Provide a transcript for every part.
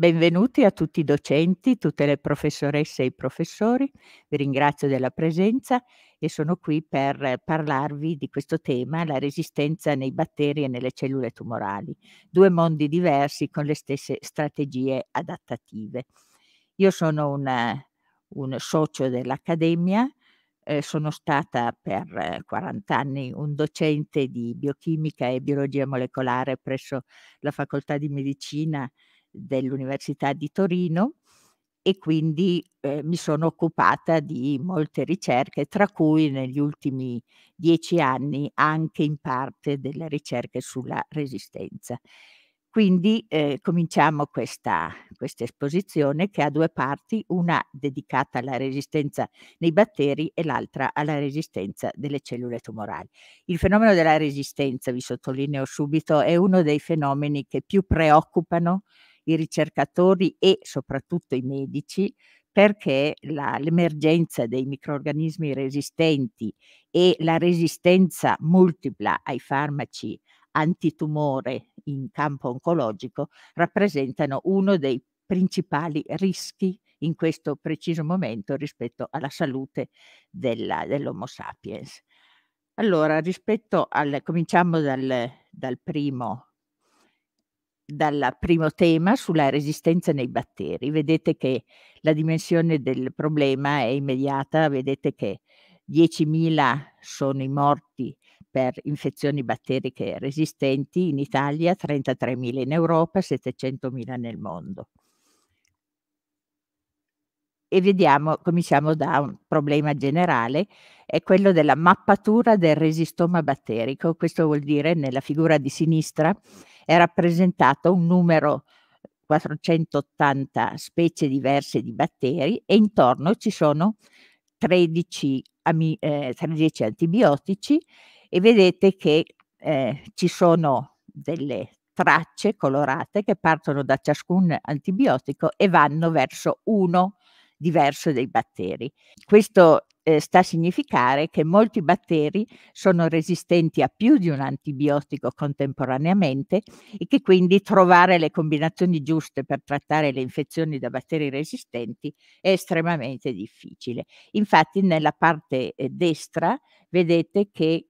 Benvenuti a tutti i docenti, tutte le professoresse e i professori, vi ringrazio della presenza e sono qui per parlarvi di questo tema, la resistenza nei batteri e nelle cellule tumorali, due mondi diversi con le stesse strategie adattative. Io sono un socio dell'Accademia, sono stata per 40 anni un docente di biochimica e biologia molecolare presso la Facoltà di Medicina dell'Università di Torino e quindi mi sono occupata di molte ricerche, tra cui negli ultimi 10 anni anche in parte delle ricerche sulla resistenza. Quindi cominciamo questa esposizione che ha due parti, una dedicata alla resistenza nei batteri e l'altra alla resistenza delle cellule tumorali. Il fenomeno della resistenza, vi sottolineo subito, è uno dei fenomeni che più preoccupano i ricercatori e soprattutto i medici, perché l'emergenza dei microrganismi resistenti e la resistenza multipla ai farmaci antitumore in campo oncologico rappresentano uno dei principali rischi in questo preciso momento rispetto alla salute dell'Homo sapiens. Allora, cominciamo dal primo tema sulla resistenza nei batteri. Vedete che la dimensione del problema è immediata, vedete che 10.000 sono i morti per infezioni batteriche resistenti in Italia, 33.000 in Europa, 700.000 nel mondo. E cominciamo da un problema generale, è quello della mappatura del resistoma batterico. Questo vuol dire, nella figura di sinistra è rappresentato un numero 480 specie diverse di batteri e intorno ci sono 13 antibiotici e vedete che ci sono delle tracce colorate che partono da ciascun antibiotico e vanno verso uno diverso dei batteri. Questo sta a significare che molti batteri sono resistenti a più di un antibiotico contemporaneamente e che quindi trovare le combinazioni giuste per trattare le infezioni da batteri resistenti è estremamente difficile. Infatti nella parte destra vedete che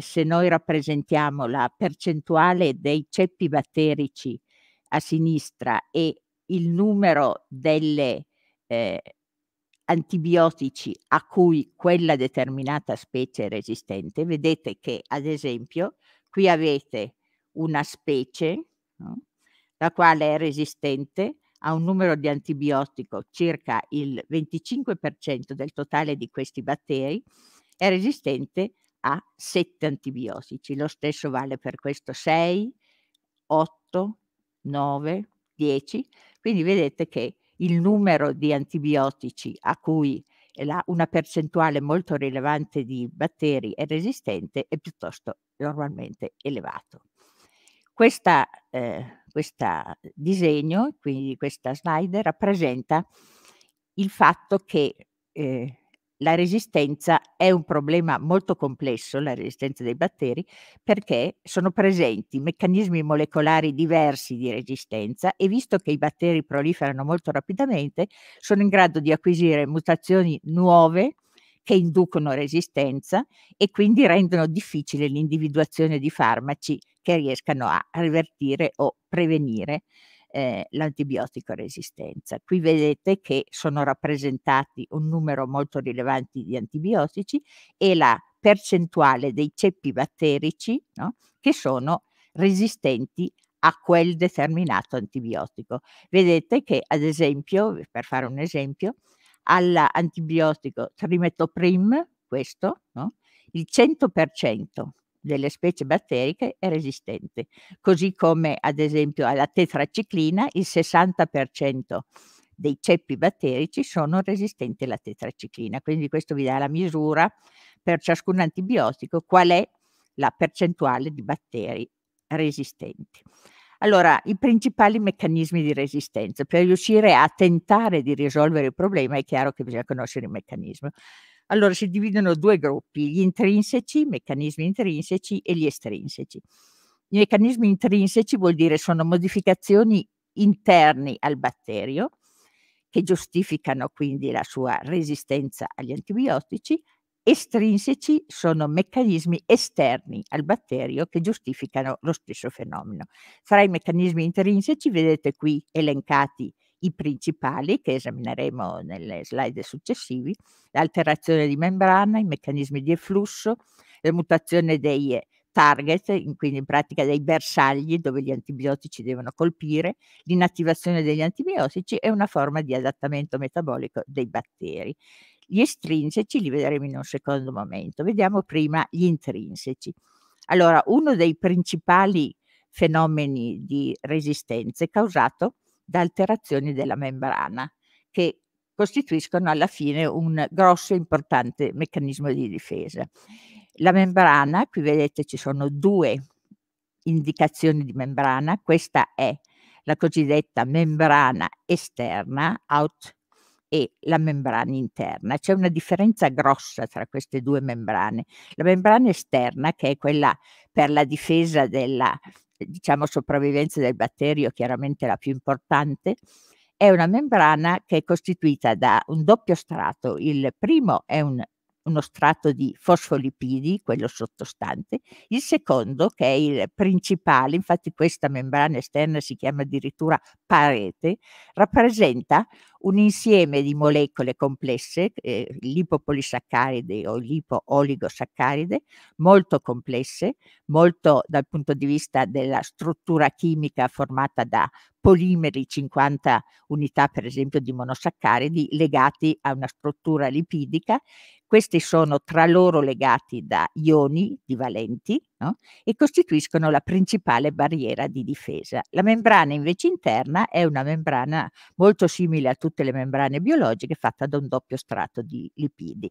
se noi rappresentiamo la percentuale dei ceppi batterici a sinistra e il numero delle antibiotici a cui quella determinata specie è resistente, vedete che ad esempio qui avete una specie, no, la quale è resistente a un numero di antibiotico circa il 25% del totale di questi batteri, è resistente a 7 antibiotici. Lo stesso vale per questo 6, 8, 9, 10, quindi vedete che il numero di antibiotici a cui una percentuale molto rilevante di batteri è resistente è piuttosto normalmente elevato. Questo disegno, quindi questa slide, rappresenta il fatto che la resistenza è un problema molto complesso, la resistenza dei batteri, perché sono presenti meccanismi molecolari diversi di resistenza e visto che i batteri proliferano molto rapidamente, sono in grado di acquisire mutazioni nuove che inducono resistenza e quindi rendono difficile l'individuazione di farmaci che riescano a rivertire o prevenire l'antibiotico resistenza. Qui vedete che sono rappresentati un numero molto rilevante di antibiotici e la percentuale dei ceppi batterici, no, che sono resistenti a quel determinato antibiotico. Vedete che ad esempio, per fare un esempio, all'antibiotico trimetoprim, questo, no, il 100% delle specie batteriche è resistente, così come ad esempio alla tetraciclina il 60% dei ceppi batterici sono resistenti alla tetraciclina, quindi questo vi dà la misura per ciascun antibiotico qual è la percentuale di batteri resistenti. Allora, i principali meccanismi di resistenza, per riuscire a tentare di risolvere il problema è chiaro che bisogna conoscere il meccanismo. Allora si dividono due gruppi, gli intrinseci, meccanismi intrinseci e gli estrinseci. I meccanismi intrinseci vuol dire sono modificazioni interni al batterio, che giustificano quindi la sua resistenza agli antibiotici. Estrinseci sono meccanismi esterni al batterio che giustificano lo stesso fenomeno. Fra i meccanismi intrinseci vedete qui elencati i principali che esamineremo nelle slide successivi: l'alterazione di membrana, i meccanismi di efflusso, la mutazione dei target, quindi in pratica dei bersagli dove gli antibiotici devono colpire, l'inattivazione degli antibiotici e una forma di adattamento metabolico dei batteri. Gli estrinseci li vedremo in un secondo momento, vediamo prima gli intrinseci. Allora, uno dei principali fenomeni di resistenza è causato da alterazioni della membrana, che costituiscono alla fine un grosso e importante meccanismo di difesa. La membrana, qui vedete ci sono due indicazioni di membrana, questa è la cosiddetta membrana esterna, out, e la membrana interna. C'è una differenza grossa tra queste due membrane. La membrana esterna, che è quella per la difesa della, diciamo, sopravvivenza del batterio, chiaramente la più importante, è una membrana che è costituita da un doppio strato. Il primo è uno strato di fosfolipidi, quello sottostante, il secondo che è il principale, infatti questa membrana esterna si chiama addirittura parete, rappresenta un insieme di molecole complesse, lipopolisaccaride o lipooligosaccaride, molto complesse, molto dal punto di vista della struttura chimica formata da polimeri, 50 unità per esempio di monosaccaridi legati a una struttura lipidica. Questi sono tra loro legati da ioni divalenti, no? E costituiscono la principale barriera di difesa. La membrana invece interna è una membrana molto simile a tutte le membrane biologiche, fatta da un doppio strato di lipidi.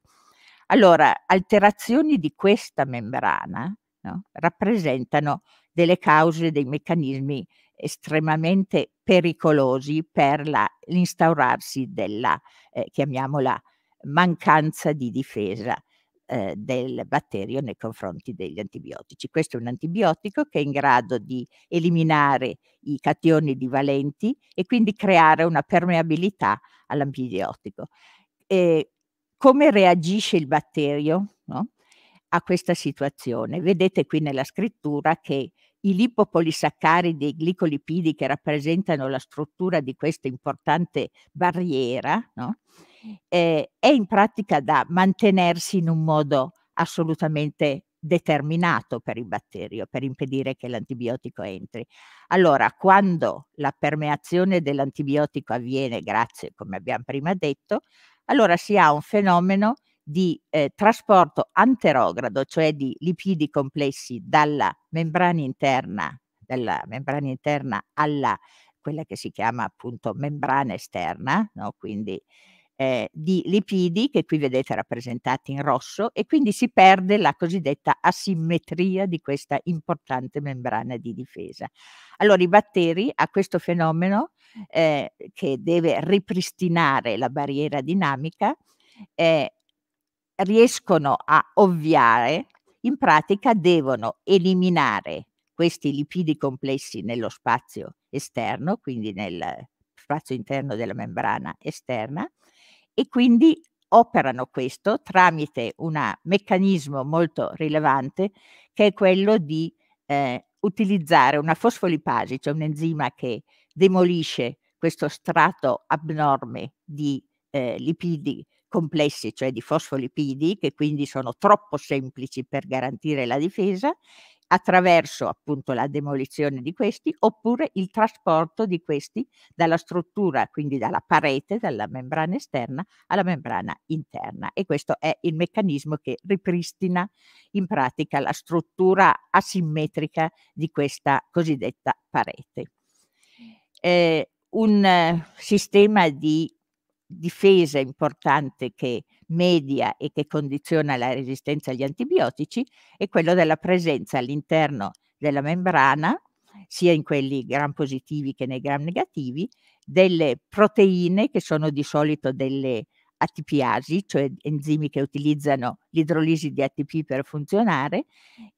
Allora, alterazioni di questa membrana, no? Rappresentano delle cause, dei meccanismi estremamente pericolosi per l'instaurarsi della, chiamiamola, mancanza di difesa del batterio nei confronti degli antibiotici. Questo è un antibiotico che è in grado di eliminare i cationi divalenti e quindi creare una permeabilità all'antibiotico. Come reagisce il batterio, no? A questa situazione? Vedete qui nella scrittura che i lipopolisaccaridi e i glicolipidi, che rappresentano la struttura di questa importante barriera, no? È in pratica da mantenersi in un modo assolutamente determinato per il batterio, per impedire che l'antibiotico entri. Allora, quando la permeazione dell'antibiotico avviene, grazie, come abbiamo prima detto, allora si ha un fenomeno di trasporto anterogrado, cioè di lipidi complessi dalla membrana interna alla quella che si chiama appunto membrana esterna, no? Quindi di lipidi che qui vedete rappresentati in rosso, e quindi si perde la cosiddetta asimmetria di questa importante membrana di difesa. Allora i batteri a questo fenomeno che deve ripristinare la barriera dinamica riescono a ovviare, in pratica devono eliminare questi lipidi complessi nello spazio esterno, quindi nel spazio interno della membrana esterna, e quindi operano questo tramite un meccanismo molto rilevante che è quello di utilizzare una fosfolipasi, cioè un enzima che demolisce questo strato abnorme di lipidi complessi, cioè di fosfolipidi, che quindi sono troppo semplici per garantire la difesa, attraverso appunto la demolizione di questi, oppure il trasporto di questi dalla struttura, quindi dalla parete, dalla membrana esterna alla membrana interna. E questo è il meccanismo che ripristina in pratica la struttura asimmetrica di questa cosiddetta parete. Un sistema di difesa importante che media e che condiziona la resistenza agli antibiotici è quello della presenza all'interno della membrana, sia in quelli gram positivi che nei gram negativi, delle proteine che sono di solito delle ATPasi, cioè enzimi che utilizzano l'idrolisi di ATP per funzionare,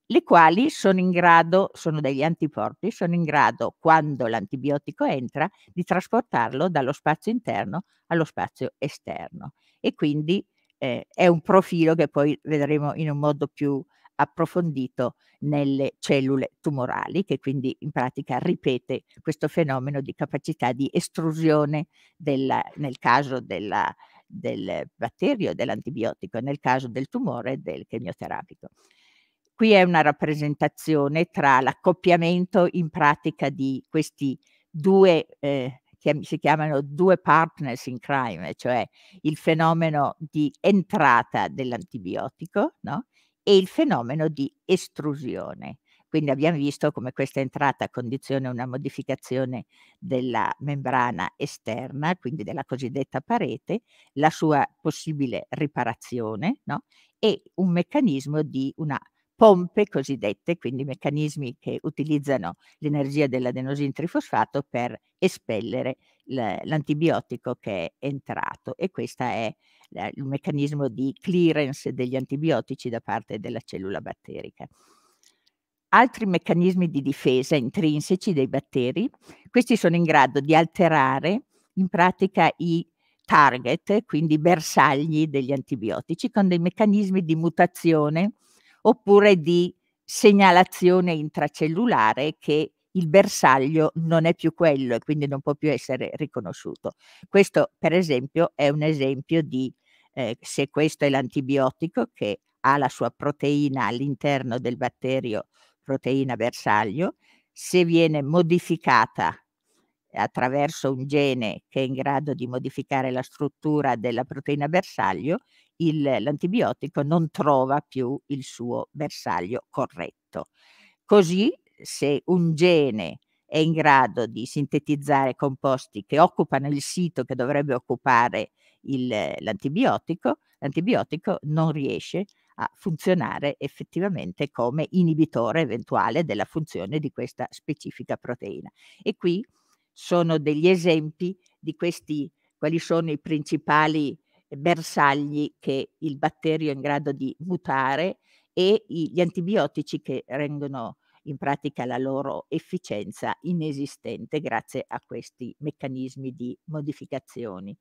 le quali sono in grado, sono degli anticorpi, sono in grado, quando l'antibiotico entra, di trasportarlo dallo spazio interno allo spazio esterno. E quindi è un profilo che poi vedremo in un modo più approfondito nelle cellule tumorali, che quindi in pratica ripete questo fenomeno di capacità di estrusione nel caso del batterio, dell'antibiotico, nel caso del tumore, del chemioterapico. Qui è una rappresentazione tra l'accoppiamento in pratica di questi due, che si chiamano due partners in crime, cioè il fenomeno di entrata dell'antibiotico, no? E il fenomeno di estrusione. Quindi abbiamo visto come questa entrata condiziona una modificazione della membrana esterna, quindi della cosiddetta parete, la sua possibile riparazione, no? E un meccanismo di una pompe cosiddette, quindi meccanismi che utilizzano l'energia dell'adenosin trifosfato per espellere l'antibiotico che è entrato. E questo è il meccanismo di clearance degli antibiotici da parte della cellula batterica. Altri meccanismi di difesa intrinseci dei batteri, questi sono in grado di alterare in pratica i target, quindi i bersagli degli antibiotici, con dei meccanismi di mutazione oppure di segnalazione intracellulare che il bersaglio non è più quello e quindi non può più essere riconosciuto. Questo, per esempio, è un esempio di se questo è l'antibiotico che ha la sua proteina all'interno del batterio, proteina bersaglio, se viene modificata attraverso un gene che è in grado di modificare la struttura della proteina bersaglio, l'antibiotico non trova più il suo bersaglio corretto. Così, se un gene è in grado di sintetizzare composti che occupano il sito che dovrebbe occupare l'antibiotico, l'antibiotico non riesce a funzionare effettivamente come inibitore eventuale della funzione di questa specifica proteina. E qui sono degli esempi di quali sono i principali bersagli che il batterio è in grado di mutare e gli antibiotici che rendono in pratica la loro efficienza inesistente grazie a questi meccanismi di modificazioni.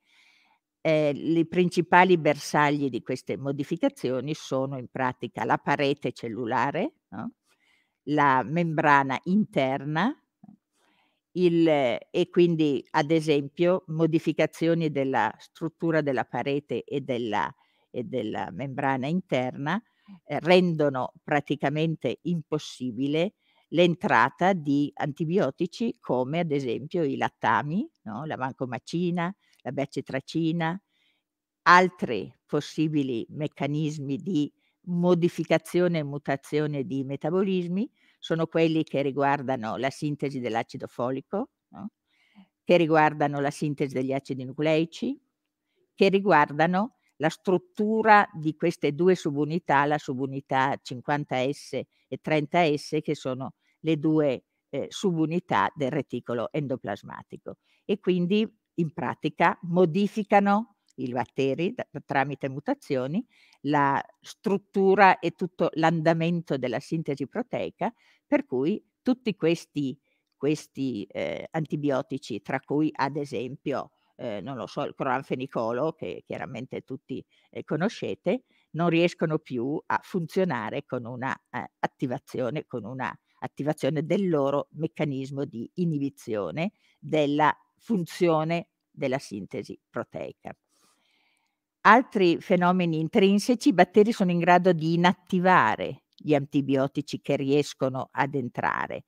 I principali bersagli di queste modificazioni sono in pratica la parete cellulare, no? La membrana interna, e quindi ad esempio modificazioni della struttura della parete e della membrana interna rendono praticamente impossibile l'entrata di antibiotici come ad esempio i lattami, no? La vancomacina, la beacetracina, altri possibili meccanismi di modificazione e mutazione di metabolismi sono quelli che riguardano la sintesi dell'acido folico, no? Che riguardano la sintesi degli acidi nucleici, che riguardano la struttura di queste due subunità, la subunità 50S e 30S, che sono le due subunità del reticolo endoplasmatico. E quindi in pratica modificano i batteri tramite mutazioni la struttura e tutto l'andamento della sintesi proteica, per cui tutti questi antibiotici, tra cui ad esempio non lo so, il cloranfenicolo, che chiaramente tutti conoscete, non riescono più a funzionare con un'attivazione del loro meccanismo di inibizione della funzione della sintesi proteica. Altri fenomeni intrinseci, i batteri sono in grado di inattivare gli antibiotici che riescono ad entrare.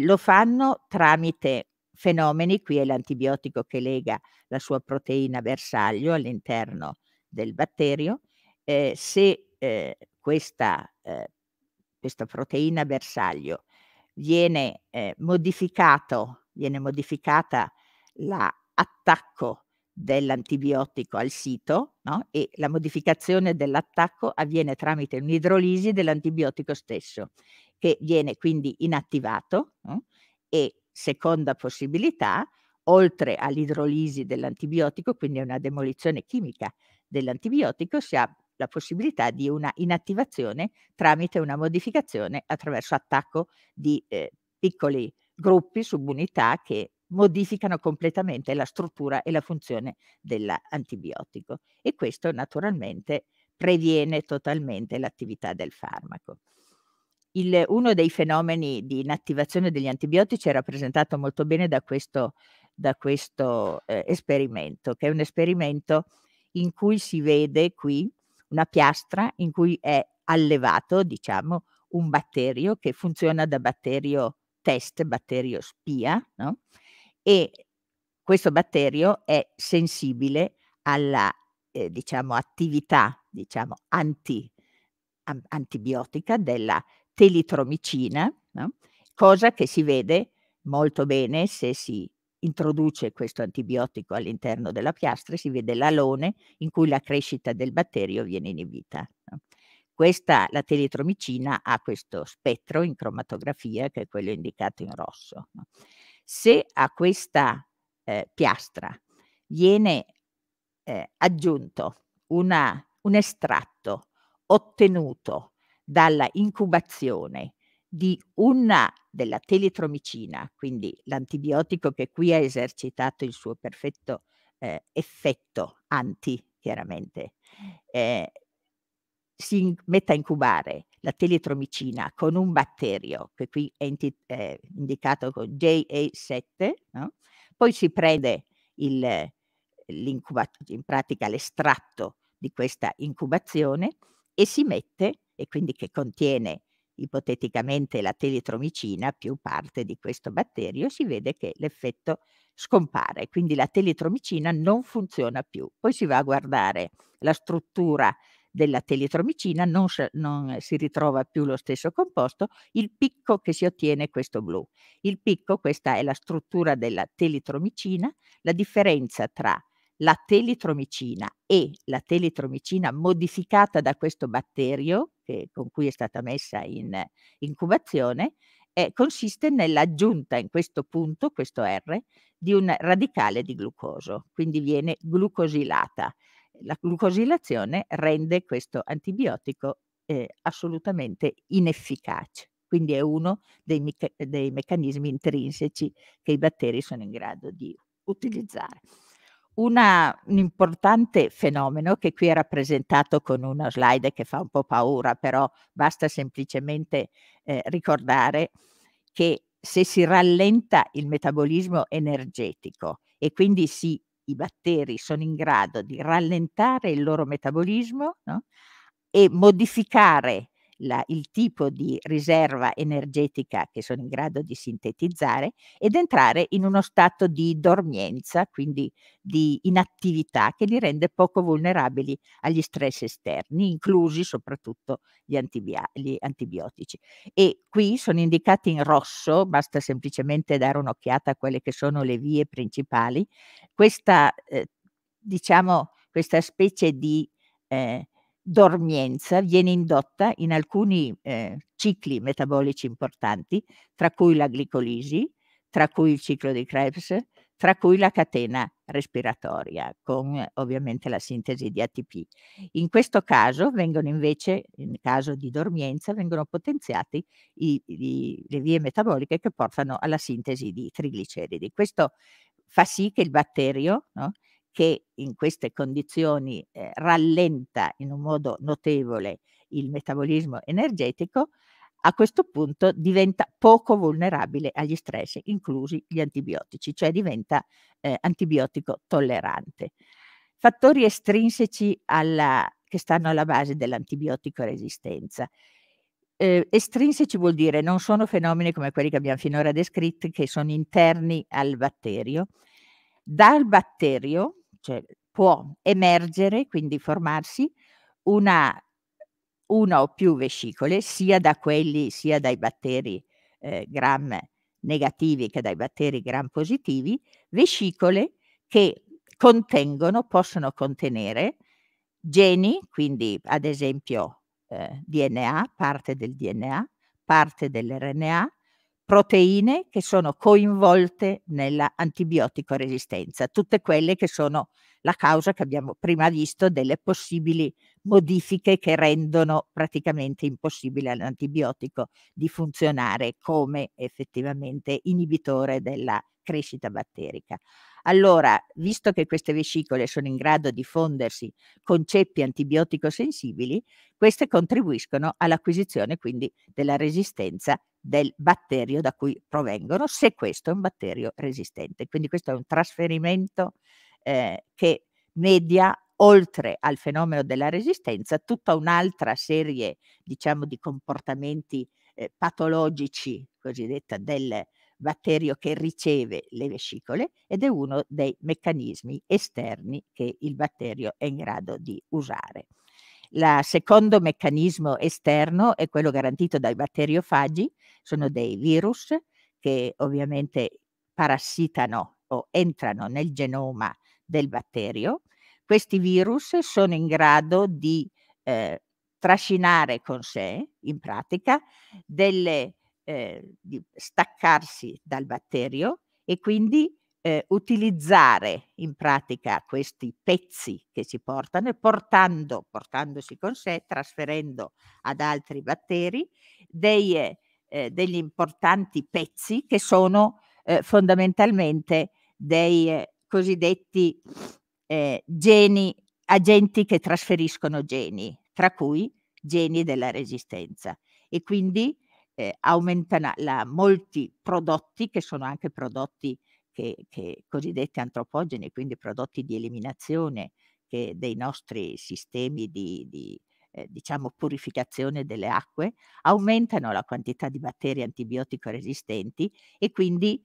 Lo fanno tramite fenomeni, qui è l'antibiotico che lega la sua proteina bersaglio all'interno del batterio. Se questa proteina bersaglio viene modificata l'attacco dell'antibiotico al sito, no? E la modificazione dell'attacco avviene tramite un'idrolisi dell'antibiotico stesso, che viene quindi inattivato, no? E seconda possibilità, oltre all'idrolisi dell'antibiotico, quindi una demolizione chimica dell'antibiotico, si ha la possibilità di una inattivazione tramite una modificazione attraverso attacco di piccoli gruppi, subunità che modificano completamente la struttura e la funzione dell'antibiotico, e questo naturalmente previene totalmente l'attività del farmaco. Uno dei fenomeni di inattivazione degli antibiotici è rappresentato molto bene da questo esperimento, che è un esperimento in cui si vede qui una piastra in cui è allevato, diciamo, un batterio che funziona da batterio test, batterio spia, no? E questo batterio è sensibile alla diciamo, attività diciamo, antibiotica della telitromicina, no? Cosa che si vede molto bene se si introduce questo antibiotico all'interno della piastra, si vede l'alone in cui la crescita del batterio viene inibita. No? La telitromicina ha questo spettro in cromatografia che è quello indicato in rosso. No? Se a questa piastra viene aggiunto un estratto ottenuto dalla incubazione di della telitromicina, quindi l'antibiotico che qui ha esercitato il suo perfetto effetto chiaramente, si mette a incubare la telitromicina con un batterio, che qui è indicato con JA7, no? Poi si prende in pratica l'estratto di questa incubazione e si mette, e quindi che contiene ipoteticamente la telitromicina più parte di questo batterio, si vede che l'effetto scompare, quindi la telitromicina non funziona più. Poi si va a guardare la struttura della telitromicina, non si ritrova più lo stesso composto, il picco che si ottiene è questo blu. Il picco, questa è la struttura della telitromicina, la differenza tra la telitromicina e la telitromicina modificata da questo batterio con cui è stata messa in incubazione, consiste nell'aggiunta in questo punto, questo R, di un radicale di glucoso, quindi viene glucosilata. La glucosilazione rende questo antibiotico assolutamente inefficace, quindi è uno dei meccanismi intrinseci che i batteri sono in grado di utilizzare. Un importante fenomeno che qui è rappresentato con una slide che fa un po' paura, però basta semplicemente ricordare che se si rallenta il metabolismo energetico e quindi i batteri sono in grado di rallentare il loro metabolismo, no? E modificare il tipo di riserva energetica che sono in grado di sintetizzare ed entrare in uno stato di dormienza, quindi di inattività, che li rende poco vulnerabili agli stress esterni, inclusi soprattutto gli antibiotici. E qui sono indicati in rosso, basta semplicemente dare un'occhiata a quelle che sono le vie principali, questa specie di dormienza viene indotta in alcuni cicli metabolici importanti, tra cui la glicolisi, tra cui il ciclo di Krebs, tra cui la catena respiratoria, con ovviamente la sintesi di ATP. In questo caso vengono invece, in caso di dormienza, vengono potenziate le vie metaboliche che portano alla sintesi di trigliceridi. Questo fa sì che il batterio, no? Che in queste condizioni rallenta in un modo notevole il metabolismo energetico, a questo punto diventa poco vulnerabile agli stress, inclusi gli antibiotici, cioè diventa antibiotico tollerante. Fattori estrinseci che stanno alla base dell'antibiotico resistenza. Estrinseci vuol dire non sono fenomeni come quelli che abbiamo finora descritti, che sono interni al batterio. Dal batterio può emergere, quindi formarsi, una o più vescicole, sia dai batteri gram negativi che dai batteri gram positivi, vescicole che possono contenere geni, quindi ad esempio DNA, parte del DNA, parte dell'RNA, proteine che sono coinvolte nella antibiotico resistenza, tutte quelle che sono la causa che abbiamo prima visto delle possibili modifiche che rendono praticamente impossibile all'antibiotico di funzionare come effettivamente inibitore della crescita batterica. Allora, visto che queste vesicole sono in grado di fondersi con ceppi antibiotico sensibili, queste contribuiscono all'acquisizione quindi della resistenza del batterio da cui provengono, se questo è un batterio resistente. Quindi questo è un trasferimento che media, oltre al fenomeno della resistenza, tutta un'altra serie, diciamo, di comportamenti patologici, cosiddetta, del batterio che riceve le vesicole, ed è uno dei meccanismi esterni che il batterio è in grado di usare. Il secondo meccanismo esterno è quello garantito dai batteriofagi, sono dei virus che ovviamente parassitano o entrano nel genoma del batterio. Questi virus sono in grado di trascinare con sé, in pratica, di staccarsi dal batterio e quindi utilizzare in pratica questi pezzi che si portano e portandosi con sé, trasferendo ad altri batteri, degli importanti pezzi che sono fondamentalmente dei cosiddetti agenti che trasferiscono geni, tra cui geni della resistenza, e quindi aumentano molti prodotti che sono anche prodotti che cosiddetti antropogeni, quindi prodotti di eliminazione dei nostri sistemi di purificazione delle acque, aumentano la quantità di batteri antibiotico resistenti e quindi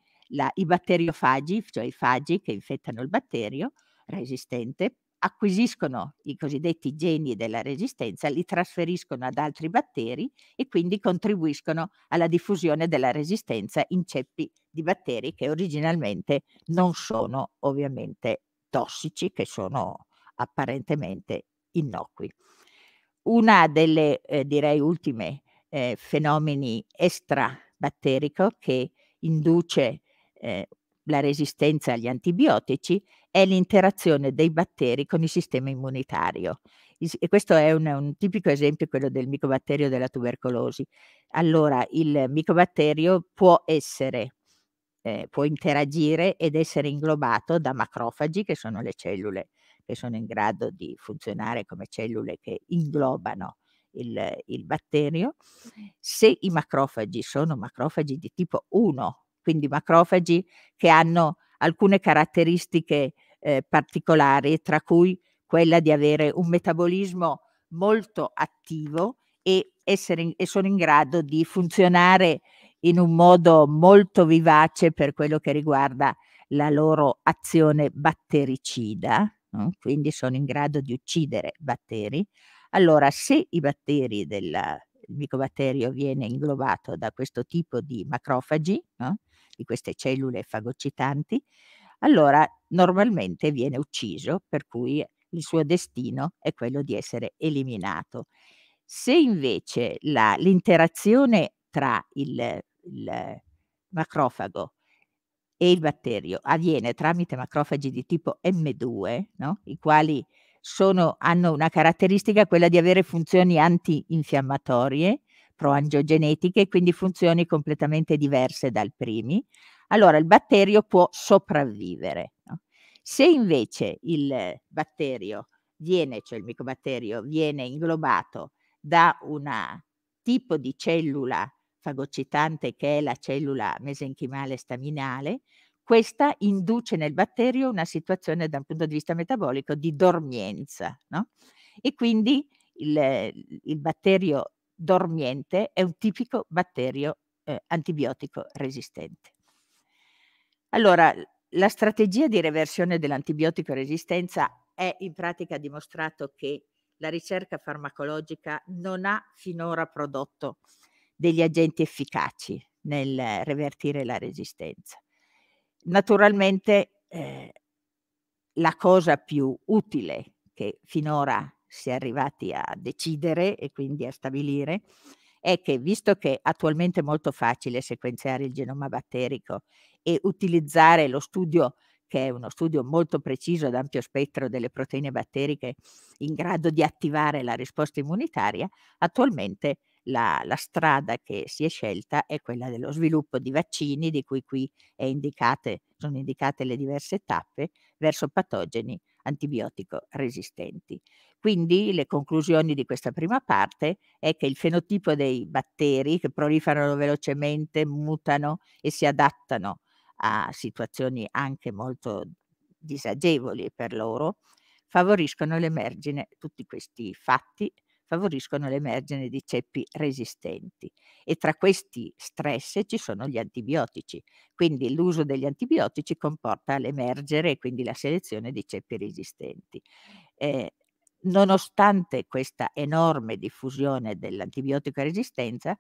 i batteriofagi, cioè i fagi che infettano il batterio resistente, acquisiscono i cosiddetti geni della resistenza, li trasferiscono ad altri batteri e quindi contribuiscono alla diffusione della resistenza in ceppi di batteri che originalmente non sono ovviamente tossici, che sono apparentemente innocui. Una delle, direi, ultime fenomeni extrabatterico che induce la resistenza agli antibiotici è l'interazione dei batteri con il sistema immunitario. E questo è un tipico esempio, quello del micobatterio della tubercolosi. Allora, il micobatterio può interagire ed essere inglobato da macrofagi, che sono le cellule che sono in grado di funzionare come cellule che inglobano il batterio. Se i macrofagi sono macrofagi di tipo 1, quindi macrofagi che hanno alcune caratteristiche particolari, tra cui quella di avere un metabolismo molto attivo e sono in grado di funzionare in un modo molto vivace per quello che riguarda la loro azione battericida, no? Quindi sono in grado di uccidere batteri. Allora, se i batteri il micobatterio viene inglobato da questo tipo di macrofagi, no? Di queste cellule fagocitanti, allora normalmente viene ucciso, per cui il suo destino è quello di essere eliminato. Se invece l'interazione tra il macrofago e il batterio avviene tramite macrofagi di tipo M2, no? I quali hanno una caratteristica, quella di avere funzioni antinfiammatorie, proangiogenetiche, quindi funzioni completamente diverse dal primi, allora il batterio può sopravvivere. No? Se invece il micobatterio, viene inglobato da un tipo di cellula fagocitante che è la cellula mesenchimale staminale, questa induce nel batterio una situazione dal punto di vista metabolico di dormienza. No? E quindi il batterio dormiente è un tipico batterio antibiotico resistente. Allora, la strategia di reversione dell'antibiotico resistenza è in pratica dimostrato che la ricerca farmacologica non ha finora prodotto degli agenti efficaci nel revertire la resistenza. Naturalmente la cosa più utile che finora si è arrivati a decidere e quindi a stabilire è che, visto che attualmente è molto facile sequenziare il genoma batterico e utilizzare lo studio, che è uno studio molto preciso ad ampio spettro delle proteine batteriche in grado di attivare la risposta immunitaria, attualmente la strada che si è scelta è quella dello sviluppo di vaccini, di cui qui sono indicate le diverse tappe, verso patogeni antibiotico resistenti. Quindi le conclusioni di questa prima parte è che il fenotipo dei batteri, che proliferano velocemente, mutano e si adattano a situazioni anche molto disagevoli per loro, favoriscono l'emergere di ceppi resistenti, e tra questi stress ci sono gli antibiotici. Quindi l'uso degli antibiotici comporta l'emergere e quindi la selezione di ceppi resistenti. Nonostante questa enorme diffusione dell'antibiotico resistenza,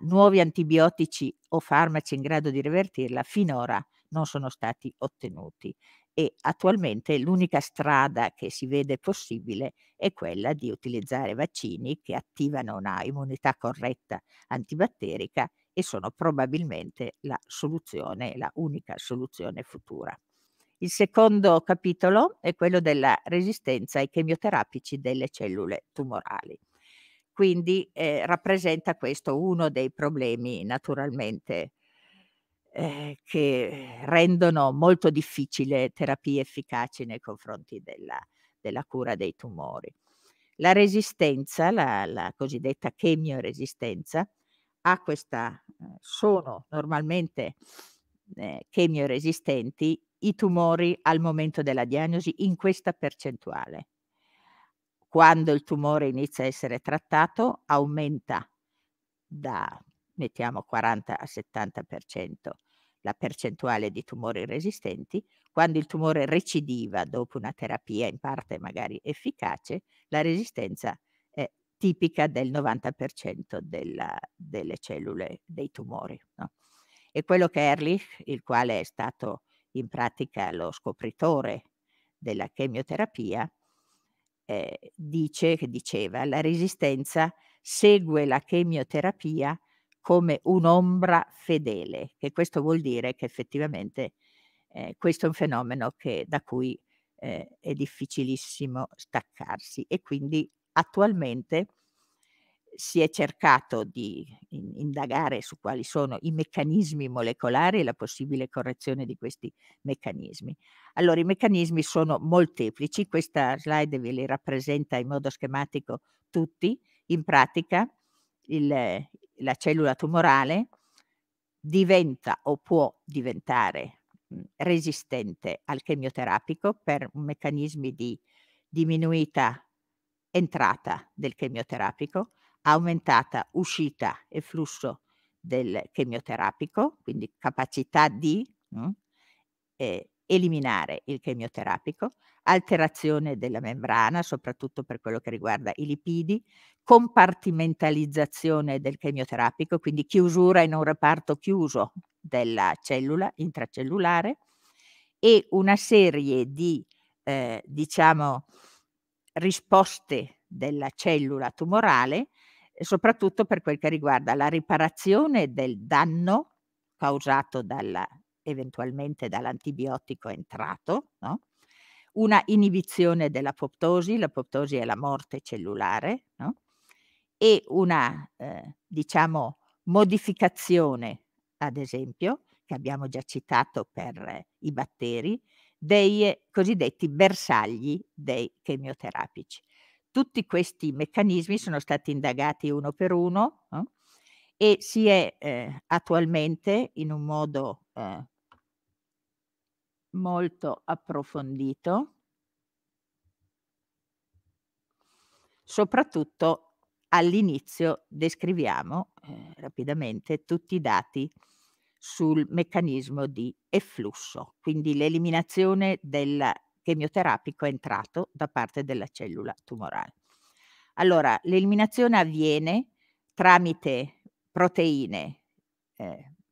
nuovi antibiotici o farmaci in grado di revertirla finora non sono stati ottenuti, e attualmente l'unica strada che si vede possibile è quella di utilizzare vaccini che attivano una immunità corretta antibatterica, e sono probabilmente la soluzione, la unica soluzione futura. Il secondo capitolo è quello della resistenza ai chemioterapici delle cellule tumorali. Quindi rappresenta questo uno dei problemi, naturalmente, che rendono molto difficile terapie efficaci nei confronti della cura dei tumori. La resistenza, la cosiddetta chemioresistenza, sono normalmente chemioresistenti i tumori al momento della diagnosi in questa percentuale. Quando il tumore inizia a essere trattato, aumenta da, mettiamo, 40 a 70% la percentuale di tumori resistenti. Quando il tumore recidiva dopo una terapia in parte magari efficace, la resistenza è tipica del 90% delle cellule dei tumori, no? E quello che Ehrlich, il quale è stato in pratica lo scopritore della chemioterapia, diceva: la resistenza segue la chemioterapia come un'ombra fedele, che questo vuol dire che effettivamente questo è un fenomeno da cui è difficilissimo staccarsi, e quindi attualmente si è cercato di indagare su quali sono i meccanismi molecolari e la possibile correzione di questi meccanismi. Allora, i meccanismi sono molteplici, questa slide ve li rappresenta in modo schematico tutti. In pratica la cellula tumorale diventa o può diventare resistente al chemioterapico per meccanismi di diminuita entrata del chemioterapico, aumentata uscita e flusso del chemioterapico, quindi capacità di eliminare il chemioterapico, alterazione della membrana, soprattutto per quello che riguarda i lipidi, compartimentalizzazione del chemioterapico, quindi chiusura in un reparto chiuso della cellula intracellulare, e una serie di, risposte della cellula tumorale, soprattutto per quel che riguarda la riparazione del danno causato eventualmente dall'antibiotico entrato, no? Una inibizione dell'apoptosi, l'apoptosi è la morte cellulare, no? E una modificazione, ad esempio, che abbiamo già citato per i batteri, dei cosiddetti bersagli dei chemioterapici. Tutti questi meccanismi sono stati indagati uno per uno, e si è attualmente, in un modo molto approfondito, soprattutto all'inizio descriviamo rapidamente tutti i dati sul meccanismo di efflusso, quindi l'eliminazione del chemioterapico entrato da parte della cellula tumorale. Allora, l'eliminazione avviene tramite proteine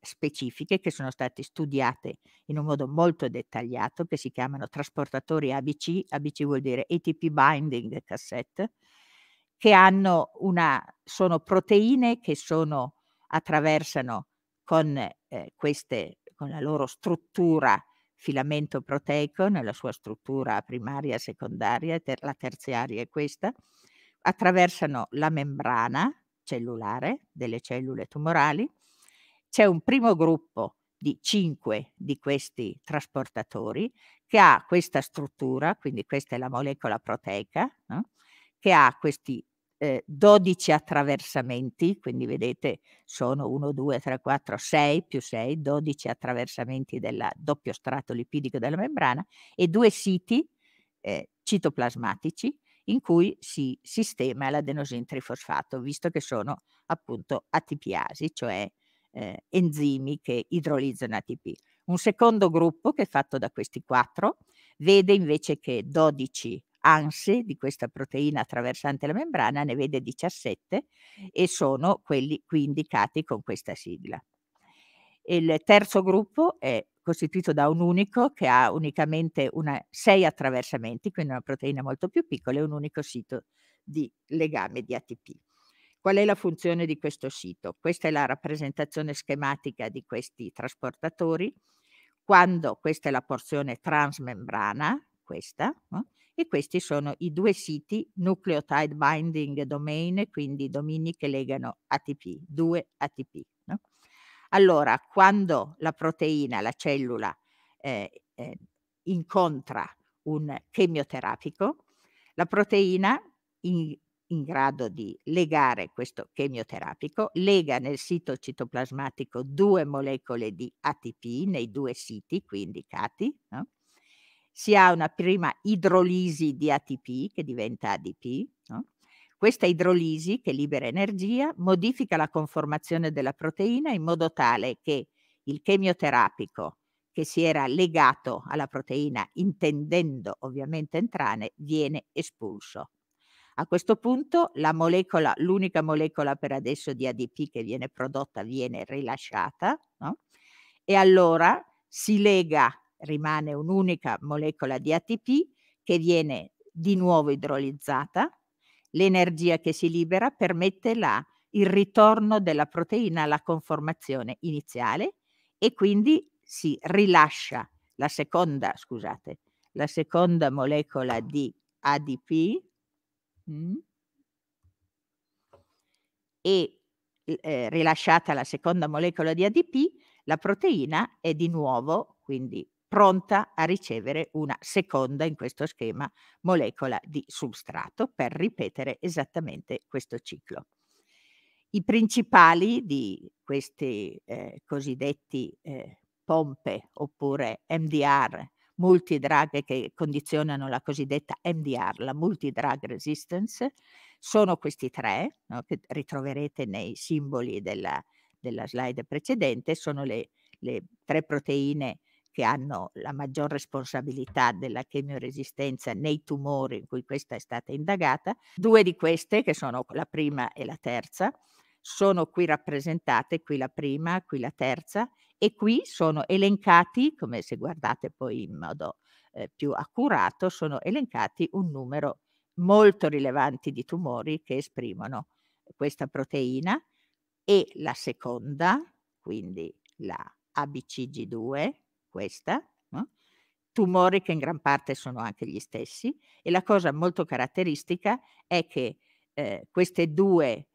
specifiche che sono state studiate in un modo molto dettagliato, che si chiamano trasportatori ABC. ABC vuol dire ATP binding cassette, che hanno sono proteine che attraversano con la loro struttura filamento proteico, nella sua struttura primaria, secondaria, la terziaria è questa, attraversano la membrana cellulare delle cellule tumorali. C'è un primo gruppo di 5 di questi trasportatori che ha questa struttura, quindi questa è la molecola proteica, no? Che ha questi 12 attraversamenti, quindi vedete sono 1, 2, 3, 4, 6 più 6, 12 attraversamenti del doppio strato lipidico della membrana e 2 siti citoplasmatici in cui si sistema l'adenosin trifosfato, visto che sono appunto ATPasi, cioè enzimi che idrolizzano ATP. Un secondo gruppo, che è fatto da questi 4, vede invece che 12 anse di questa proteina attraversante la membrana, ne vede 17 e sono quelli qui indicati con questa sigla. Il terzo gruppo è costituito da un unico che ha unicamente 6 attraversamenti, quindi una proteina molto più piccola e un unico sito di legame di ATP. Qual è la funzione di questo sito? Questa è la rappresentazione schematica di questi trasportatori. Quando questa è la porzione transmembrana, questa, no? E questi sono i 2 siti nucleotide binding domain, quindi domini che legano ATP, 2 ATP. No? Allora, quando la proteina, la cellula, incontra un chemioterapico, la proteina in grado di legare questo chemioterapico, lega nel sito citoplasmatico 2 molecole di ATP nei 2 siti, qui indicati, no? Si ha una prima idrolisi di ATP che diventa ADP, no? Questa idrolisi, che libera energia, modifica la conformazione della proteina in modo tale che il chemioterapico che si era legato alla proteina intendendo ovviamente entrare viene espulso. A questo punto l'unica molecola per adesso di ADP che viene prodotta viene rilasciata, no? E allora si lega, rimane un'unica molecola di ATP che viene di nuovo idrolizzata. L'energia che si libera permette il ritorno della proteina alla conformazione iniziale e quindi si rilascia la seconda molecola di ADP e rilasciata la seconda molecola di ADP, la proteina è di nuovo quindi pronta a ricevere una seconda, in questo schema, molecola di substrato per ripetere esattamente questo ciclo. I principali di questi cosiddetti pompe oppure MDR, multidrug, che condizionano la cosiddetta MDR, la Multidrug Resistance, sono questi 3, no, che ritroverete nei simboli della slide precedente, sono le 3 proteine che hanno la maggior responsabilità della chemioresistenza nei tumori in cui questa è stata indagata. 2 di queste, che sono la prima e la terza, sono qui rappresentate, qui la prima, qui la terza, e qui sono elencati, come se guardate poi in modo più accurato, sono elencati un numero molto rilevante di tumori che esprimono questa proteina, e la seconda, quindi la ABCG2, questa, no? Tumori che in gran parte sono anche gli stessi, e la cosa molto caratteristica è che queste 2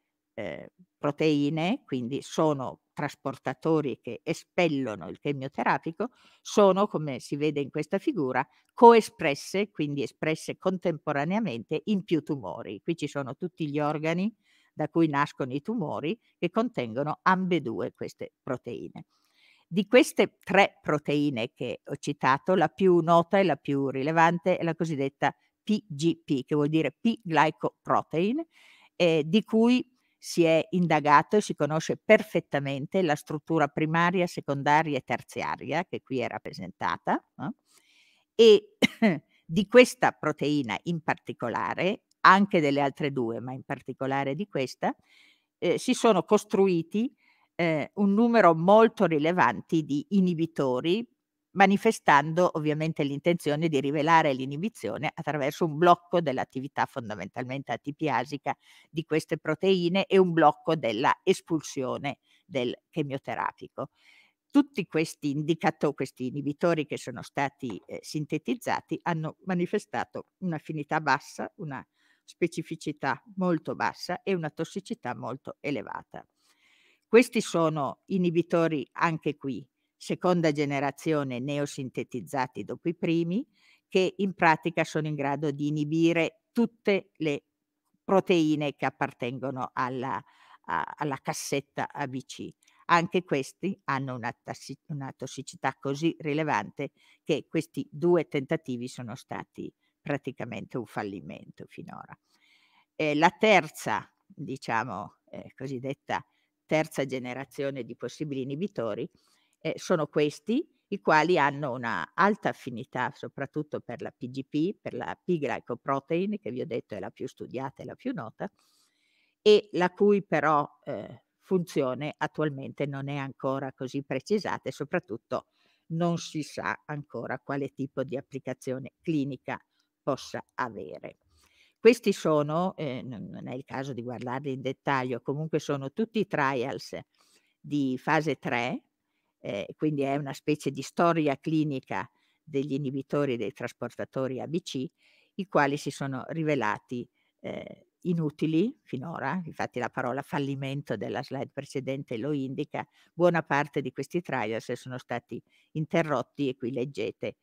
proteine, quindi sono trasportatori che espellono il chemioterapico, sono, come si vede in questa figura, coespresse, quindi espresse contemporaneamente in più tumori. Qui ci sono tutti gli organi da cui nascono i tumori che contengono ambedue queste proteine. Di queste 3 proteine che ho citato, la più nota e la più rilevante è la cosiddetta PGP, che vuol dire P-glycoprotein, di cui si è indagato e si conosce perfettamente la struttura primaria, secondaria e terziaria, che qui è rappresentata, no? E di questa proteina in particolare, anche delle altre 2, ma in particolare di questa, si sono costruiti un numero molto rilevante di inibitori manifestando ovviamente l'intenzione di rivelare l'inibizione attraverso un blocco dell'attività fondamentalmente atipasica di queste proteine e un blocco della espulsione del chemioterapico. Tutti questi inibitori che sono stati sintetizzati hanno manifestato un'affinità bassa, una specificità molto bassa e una tossicità molto elevata. Questi sono inibitori anche qui, seconda generazione neosintetizzati dopo i primi, che in pratica sono in grado di inibire tutte le proteine che appartengono alla cassetta ABC. Anche questi hanno una tossicità così rilevante che questi due tentativi sono stati praticamente un fallimento finora. La terza, diciamo, cosiddetta terza generazione di possibili inibitori sono questi, i quali hanno una alta affinità soprattutto per la PGP, per la P-glycoprotein, che vi ho detto è la più studiata e la più nota, e la cui però funzione attualmente non è ancora così precisata e soprattutto non si sa ancora quale tipo di applicazione clinica possa avere. Questi sono, non è il caso di guardarli in dettaglio, comunque sono tutti i trials di fase 3, quindi è una specie di storia clinica degli inibitori dei trasportatori ABC, i quali si sono rivelati inutili finora, infatti la parola fallimento della slide precedente lo indica, buona parte di questi trials sono stati interrotti e qui leggete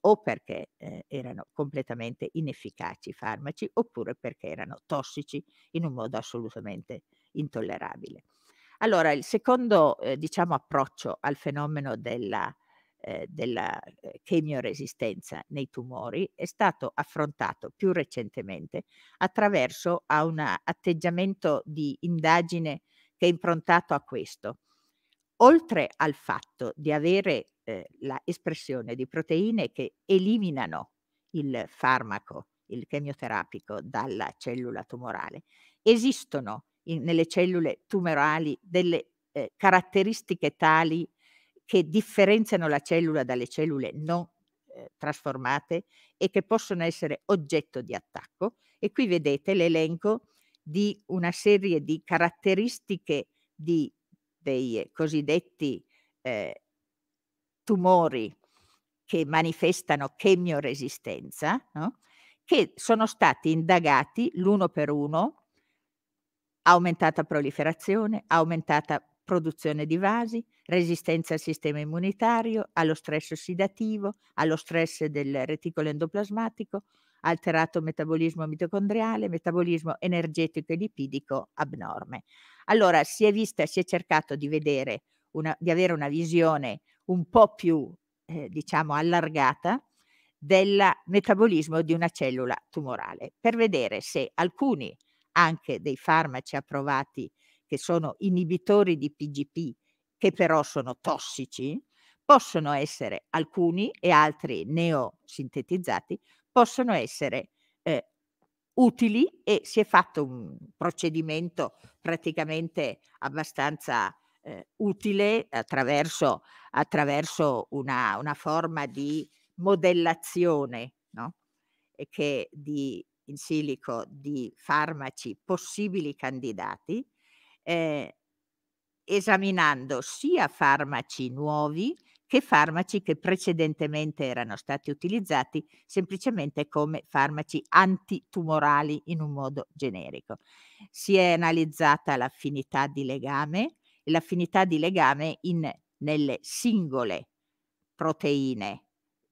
o perché erano completamente inefficaci i farmaci oppure perché erano tossici in un modo assolutamente intollerabile. Allora il secondo diciamo, approccio al fenomeno della chemioresistenza nei tumori è stato affrontato più recentemente attraverso a un atteggiamento di indagine che è improntato a questo. Oltre al fatto di avere la espressione di proteine che eliminano il farmaco, il chemioterapico, dalla cellula tumorale, esistono nelle cellule tumorali delle caratteristiche tali che differenziano la cellula dalle cellule non trasformate e che possono essere oggetto di attacco. E qui vedete l'elenco di una serie di caratteristiche dei cosiddetti tumori che manifestano chemioresistenza, no? Che sono stati indagati l'uno per uno, aumentata proliferazione, aumentata produzione di vasi, resistenza al sistema immunitario, allo stress ossidativo, allo stress del reticolo endoplasmatico, alterato metabolismo mitocondriale, metabolismo energetico e lipidico abnorme. Allora si è cercato di vedere di avere una visione un po' più diciamo allargata del metabolismo di una cellula tumorale per vedere se alcuni anche dei farmaci approvati che sono inibitori di PGP che però sono tossici possono essere alcuni e altri neosintetizzati possono essere utili e si è fatto un procedimento praticamente abbastanza utile attraverso una forma di modellazione, no? Che di in silico di farmaci possibili candidati, esaminando sia farmaci nuovi che farmaci che precedentemente erano stati utilizzati semplicemente come farmaci antitumorali in un modo generico. Si è analizzata l'affinità di legame, nelle singole proteine,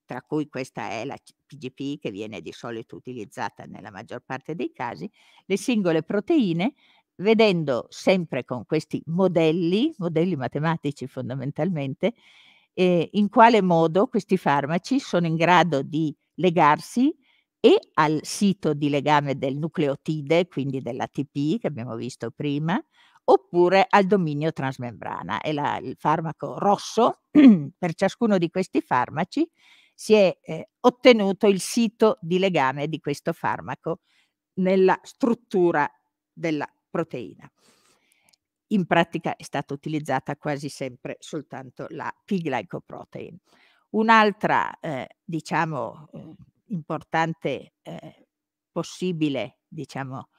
tra cui questa è la PGP che viene di solito utilizzata nella maggior parte dei casi, le singole proteine, vedendo sempre con questi modelli matematici fondamentalmente, in quale modo questi farmaci sono in grado di legarsi e al sito di legame del nucleotide, quindi dell'ATP che abbiamo visto prima, oppure al dominio transmembrana. E il farmaco rosso, per ciascuno di questi farmaci, si è ottenuto il sito di legame di questo farmaco nella struttura della proteina. In pratica è stata utilizzata quasi sempre soltanto la P-glycoprotein. Un'altra, diciamo, importante possibile, diciamo,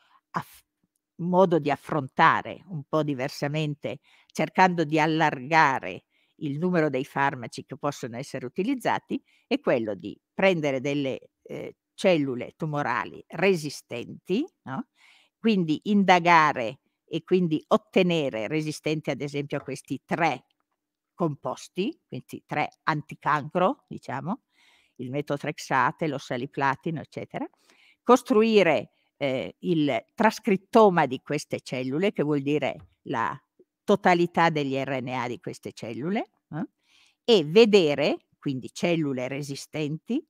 modo di affrontare un po' diversamente, cercando di allargare il numero dei farmaci che possono essere utilizzati, è quello di prendere delle cellule tumorali resistenti, no? Quindi indagare e quindi ottenere resistenti ad esempio a questi tre composti, quindi tre anticancro, diciamo, il metotrexate, l'ossaliplatino, eccetera, costruire il trascrittoma di queste cellule, che vuol dire la totalità degli RNA di queste cellule, e vedere, quindi cellule resistenti,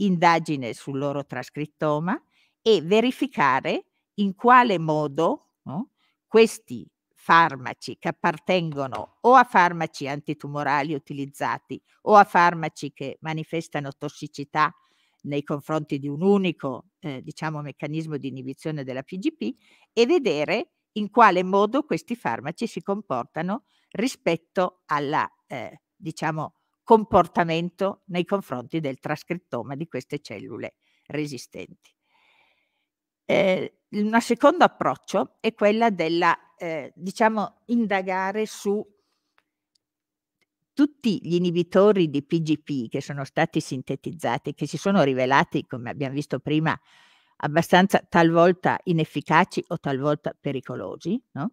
indagine sul loro trascrittoma e verificare in quale modo questi farmaci che appartengono o a farmaci antitumorali utilizzati o a farmaci che manifestano tossicità nei confronti di un unico diciamo, meccanismo di inibizione della PGP, e vedere in quale modo questi farmaci si comportano rispetto alla, diciamo, comportamento nei confronti del trascrittoma di queste cellule resistenti. Un secondo approccio è quella della, diciamo, indagare su tutti gli inibitori di PGP che sono stati sintetizzati, che si sono rivelati, come abbiamo visto prima, abbastanza talvolta inefficaci o talvolta pericolosi, no?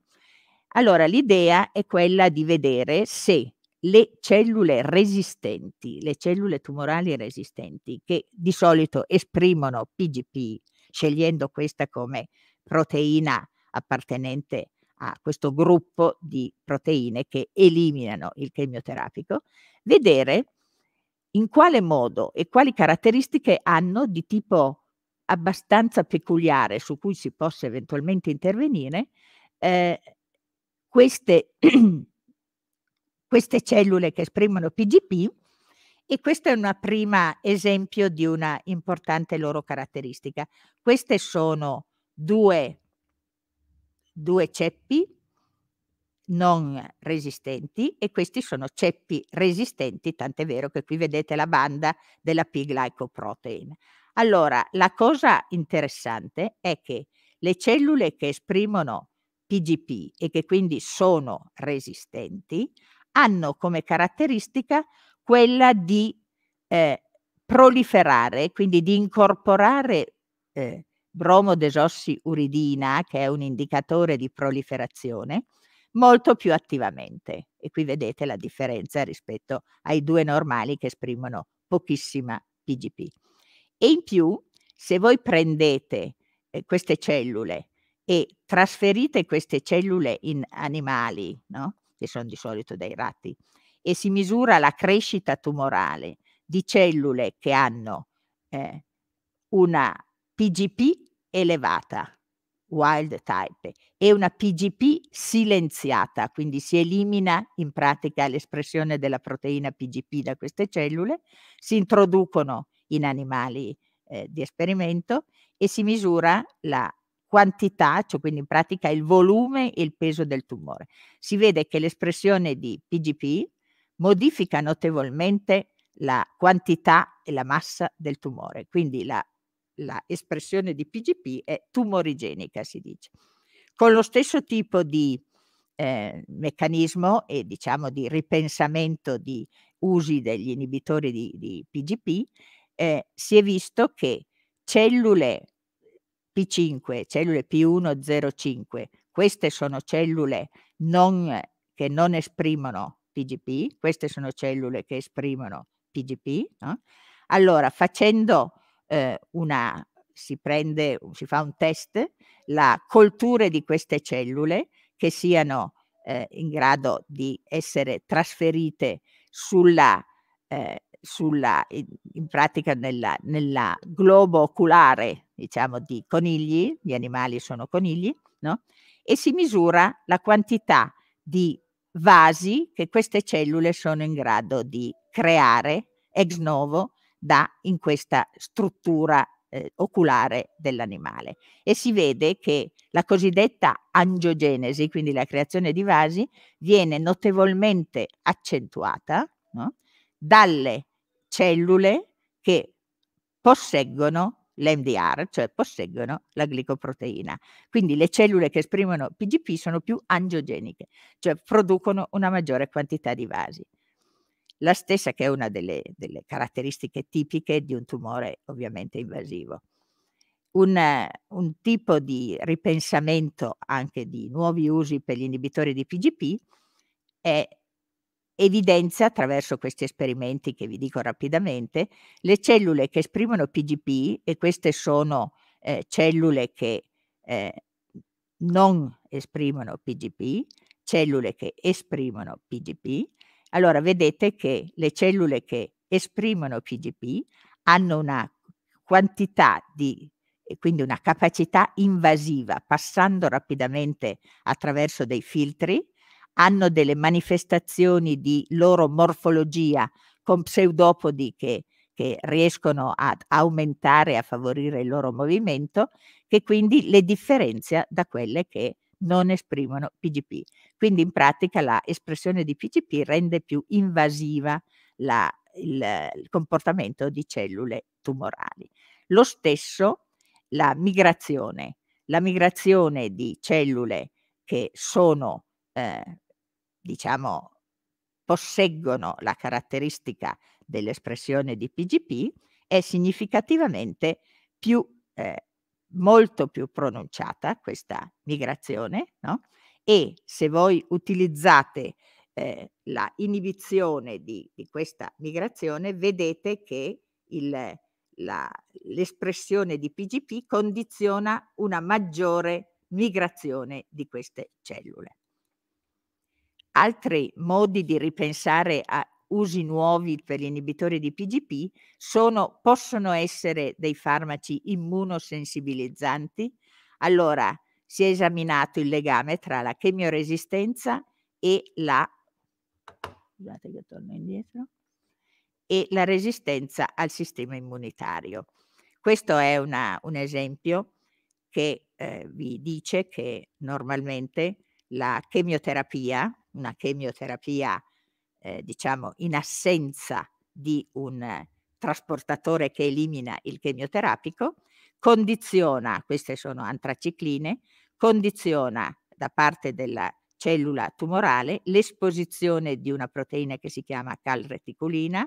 Allora l'idea è quella di vedere se le cellule resistenti, le cellule tumorali resistenti, che di solito esprimono PGP, scegliendo questa come proteina appartenente a questo gruppo di proteine che eliminano il chemioterapico, vedere in quale modo e quali caratteristiche hanno di tipo abbastanza peculiare su cui si possa eventualmente intervenire queste cellule che esprimono PGP, e questo è un primo esempio di una importante loro caratteristica. Queste sono due ceppi non resistenti, e questi sono ceppi resistenti, tant'è vero che qui vedete la banda della P-glycoprotein. Allora, la cosa interessante è che le cellule che esprimono PGP e che quindi sono resistenti hanno come caratteristica quella di proliferare, quindi di incorporare bromodesossiuridina, che è un indicatore di proliferazione, molto più attivamente. E qui vedete la differenza rispetto ai due normali che esprimono pochissima PGP. E in più, se voi prendete queste cellule e trasferite queste cellule in animali, no? Che sono di solito dei ratti, e si misura la crescita tumorale di cellule che hanno una PGP elevata, wild type, e una PGP silenziata, quindi si elimina in pratica l'espressione della proteina PGP da queste cellule, si introducono in animali di esperimento e si misura la quantità, cioè quindi in pratica il volume e il peso del tumore. Si vede che l'espressione di PGP modifica notevolmente la quantità e la massa del tumore, quindi la espressione di PGP è tumorigenica, si dice. Con lo stesso tipo di meccanismo e diciamo di ripensamento di usi degli inibitori di PGP, si è visto che cellule P5, cellule P105, queste sono cellule che non esprimono PGP, queste sono cellule che esprimono PGP, no? Allora, facendo si fa un test, la colture di queste cellule che siano in grado di essere trasferite in pratica nella globo oculare, diciamo, di conigli, gli animali sono conigli, no? E si misura la quantità di vasi che queste cellule sono in grado di creare ex novo in questa struttura oculare dell'animale, e si vede che la cosiddetta angiogenesi, quindi la creazione di vasi, viene notevolmente accentuata, no? Dalle cellule che posseggono l'MDR, cioè posseggono la glicoproteina. Quindi le cellule che esprimono PGP sono più angiogeniche, cioè producono una maggiore quantità di vasi. La stessa che è una delle caratteristiche tipiche di un tumore ovviamente invasivo. Un tipo di ripensamento anche di nuovi usi per gli inibitori di PGP è evidenzia attraverso questi esperimenti che vi dico rapidamente le cellule che esprimono PGP, e queste sono cellule che non esprimono PGP, cellule che esprimono PGP. Allora vedete che le cellule che esprimono PGP hanno una quantità di, quindi una capacità invasiva, passando rapidamente attraverso dei filtri, hanno delle manifestazioni di loro morfologia con pseudopodi che riescono ad aumentare e a favorire il loro movimento, che quindi le differenzia da quelle che non esprimono PGP. Quindi in pratica la espressione di PGP rende più invasiva il comportamento di cellule tumorali. Lo stesso la migrazione di cellule che sono diciamo posseggono la caratteristica dell'espressione di PGP è significativamente più molto più pronunciata questa migrazione, no? E se voi utilizzate la inibizione di questa migrazione, vedete che l'espressione di PGP condiziona una maggiore migrazione di queste cellule. Altri modi di ripensare a usi nuovi per gli inibitori di PGP possono essere dei farmaci immunosensibilizzanti. Allora, si è esaminato il legame tra la chemioresistenza e la resistenza al sistema immunitario. Questo è un esempio che vi dice che normalmente la chemioterapia, una chemioterapia diciamo in assenza di un trasportatore che elimina il chemioterapico, condiziona, queste sono antracicline, condiziona da parte della cellula tumorale l'esposizione di una proteina che si chiama calreticulina.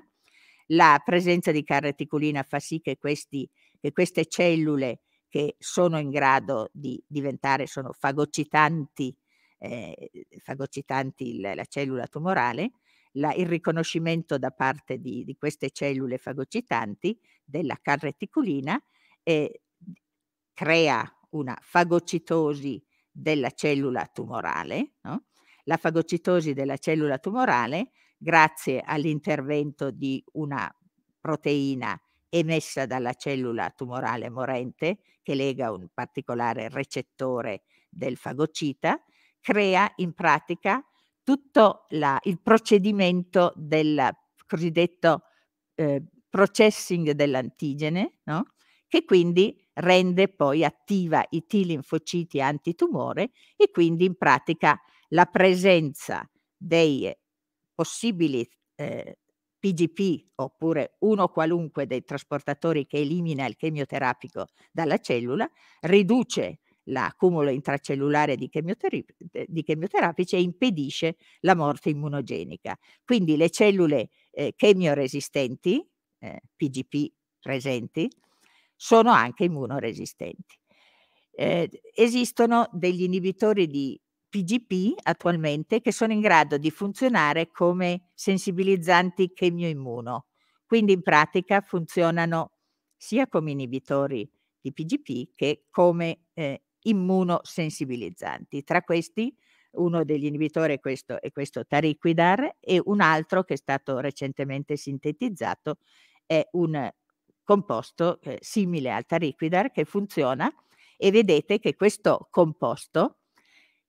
La presenza di calreticulina fa sì che queste cellule che sono in grado di diventare, sono fagocitanti la cellula tumorale. Il riconoscimento da parte di queste cellule fagocitanti della calreticulina crea una fagocitosi della cellula tumorale, no? La fagocitosi della cellula tumorale, grazie all'intervento di una proteina emessa dalla cellula tumorale morente che lega un particolare recettore del fagocita, crea in pratica tutto il procedimento del cosiddetto processing dell'antigene, no? Che quindi rende poi attiva i T-linfociti antitumore, e quindi in pratica la presenza dei possibili PGP, oppure uno qualunque dei trasportatori che elimina il chemioterapico dalla cellula, riduce l'accumulo intracellulare di chemioterapici e impedisce la morte immunogenica. Quindi le cellule chemioresistenti, PGP presenti, sono anche immunoresistenti. Esistono degli inibitori di PGP attualmente che sono in grado di funzionare come sensibilizzanti chemioimmuno, quindi in pratica funzionano sia come inibitori di PGP che come immunosensibilizzanti. Tra questi, uno degli inibitori è questo Tariquidar, e un altro che è stato recentemente sintetizzato è un composto simile al Tariquidar che funziona, e vedete che questo composto,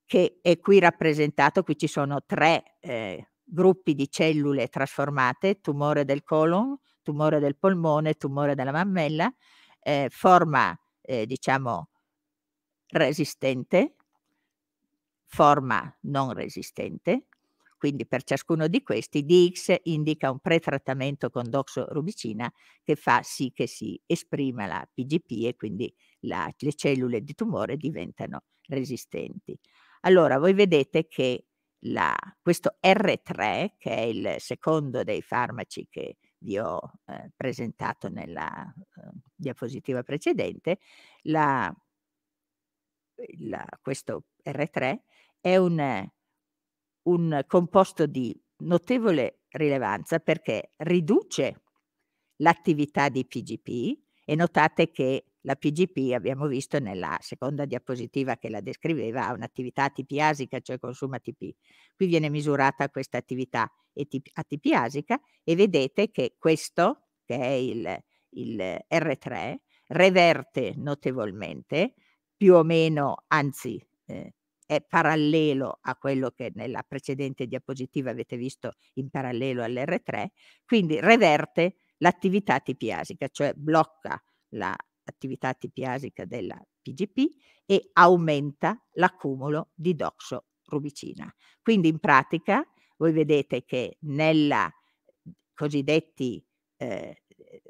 che è qui rappresentato, qui ci sono tre gruppi di cellule trasformate: tumore del colon, tumore del polmone, tumore della mammella, forma diciamo resistente, forma non resistente, Quindi per ciascuno di questi DX indica un pretrattamento con doxorubicina che fa sì che si esprima la PGP e quindi le cellule di tumore diventano resistenti. Allora voi vedete che questo R3, che è il secondo dei farmaci che vi ho presentato nella diapositiva precedente, questo R3 è un composto di notevole rilevanza perché riduce l'attività di PGP, e notate che la PGP, abbiamo visto nella seconda diapositiva che la descriveva, ha un'attività ATPasica, cioè consuma ATP. Qui viene misurata questa attività ATPasica e vedete che questo, che è il R3, reverte notevolmente, più o meno, anzi è parallelo a quello che nella precedente diapositiva avete visto in parallelo all'R3, quindi reverte l'attività ATPasica, cioè blocca l'attività ATPasica della PGP e aumenta l'accumulo di doxorubicina. Quindi in pratica voi vedete che nella cosiddetti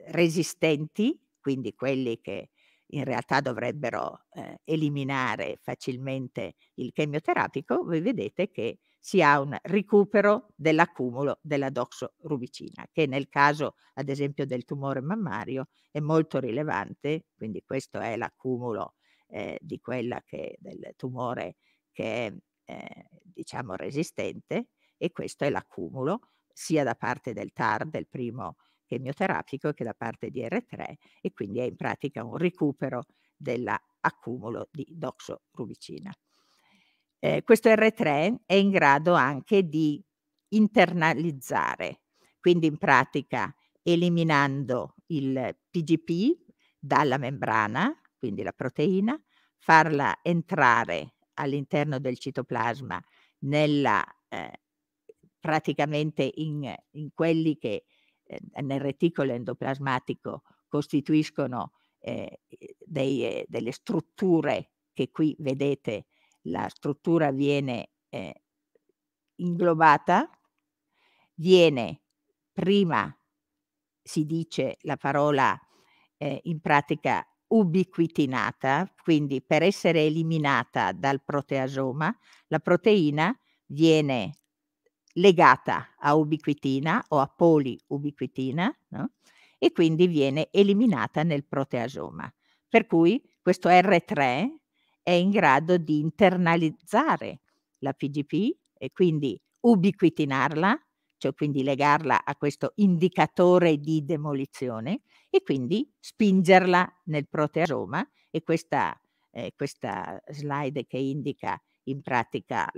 resistenti, quindi quelli che in realtà dovrebbero eliminare facilmente il chemioterapico, voi vedete che si ha un recupero dell'accumulo della doxorubicina, che nel caso ad esempio del tumore mammario è molto rilevante, quindi questo è l'accumulo di quella che del tumore che è diciamo resistente, e questo è l'accumulo sia da parte del TAR, del primo chemioterapico, che da parte di R3, e quindi è in pratica un recupero dell'accumulo di doxorubicina. Questo R3 è in grado anche di internalizzare, quindi in pratica eliminando il PGP dalla membrana, quindi la proteina, farla entrare all'interno del citoplasma praticamente in quelli che nel reticolo endoplasmatico costituiscono delle strutture che qui vedete. La struttura viene inglobata, viene prima, si dice la parola in pratica ubiquitinata, quindi per essere eliminata dal proteasoma la proteina viene legata a ubiquitina o a poliubiquitina, no? E quindi viene eliminata nel proteasoma. Per cui questo R3 è in grado di internalizzare la PGP e quindi ubiquitinarla, cioè quindi legarla a questo indicatore di demolizione e quindi spingerla nel proteasoma, e questa slide che indica in pratica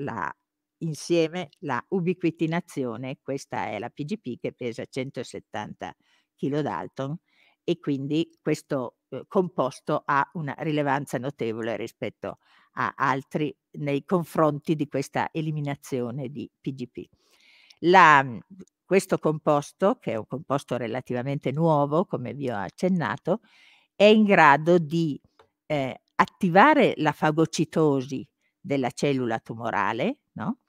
insieme la ubiquitinazione, questa è la PGP che pesa 170 kDa, e quindi questo composto ha una rilevanza notevole rispetto a altri nei confronti di questa eliminazione di PGP. Questo composto, che è un composto relativamente nuovo, come vi ho accennato, è in grado di attivare la fagocitosi della cellula tumorale, no?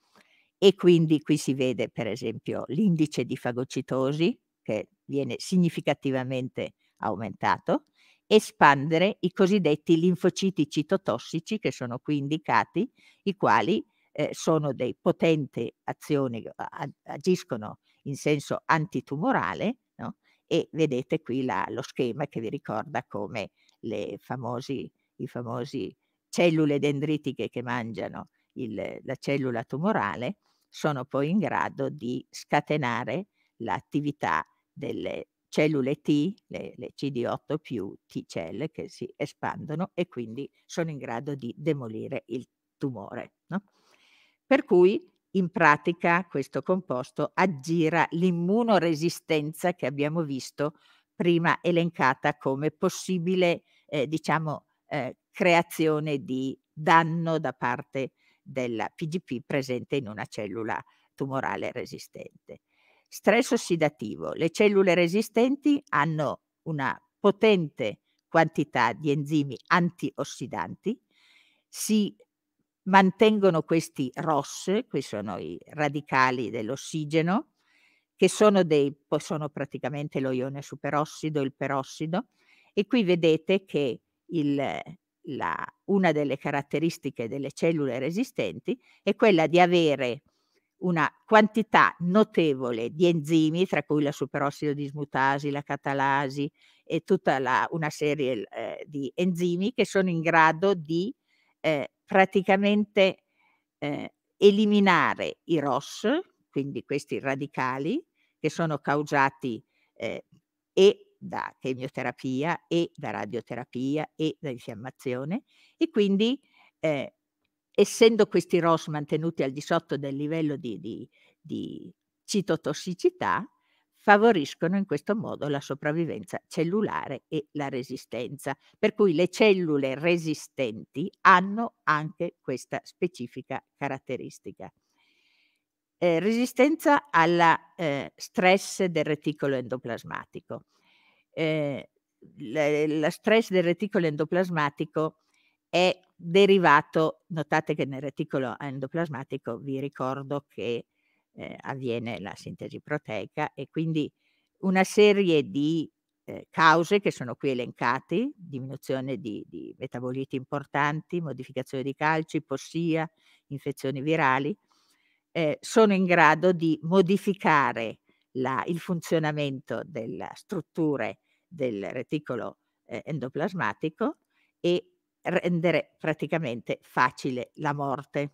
E quindi qui si vede per esempio l'indice di fagocitosi che viene significativamente aumentato, espandere i cosiddetti linfociti citotossici, che sono qui indicati, i quali sono dei potenti azioni, agiscono in senso antitumorale, no? E vedete qui lo schema che vi ricorda come i famosi cellule dendritiche che mangiano la cellula tumorale sono poi in grado di scatenare l'attività delle cellule T, le CD8 più T-cell, che si espandono e quindi sono in grado di demolire il tumore, no? Per cui in pratica questo composto aggira l'immunoresistenza che abbiamo visto prima elencata come possibile creazione di danno da parte della PGP presente in una cellula tumorale resistente. Stress ossidativo. Le cellule resistenti hanno una potente quantità di enzimi antiossidanti, si mantengono questi ROS, qui sono i radicali dell'ossigeno, che sono praticamente lo ione superossido, il perossido, e qui vedete che una delle caratteristiche delle cellule resistenti è quella di avere una quantità notevole di enzimi, tra cui la superossido dismutasi, la catalasi e tutta una serie di enzimi che sono in grado di praticamente eliminare i ROS, quindi questi radicali che sono causati e da chemioterapia e da radioterapia e da infiammazione, e quindi essendo questi ROS mantenuti al di sotto del livello di citotossicità, favoriscono in questo modo la sopravvivenza cellulare e la resistenza, per cui le cellule resistenti hanno anche questa specifica caratteristica. Resistenza alla stress del reticolo endoplasmatico. La stress del reticolo endoplasmatico è derivato, notate che nel reticolo endoplasmatico vi ricordo che avviene la sintesi proteica, e quindi una serie di cause che sono qui elencate: diminuzione di metaboliti importanti, modificazione di calci, ipossia, infezioni virali, sono in grado di modificare il funzionamento delle strutture del reticolo endoplasmatico e rendere praticamente facile la morte.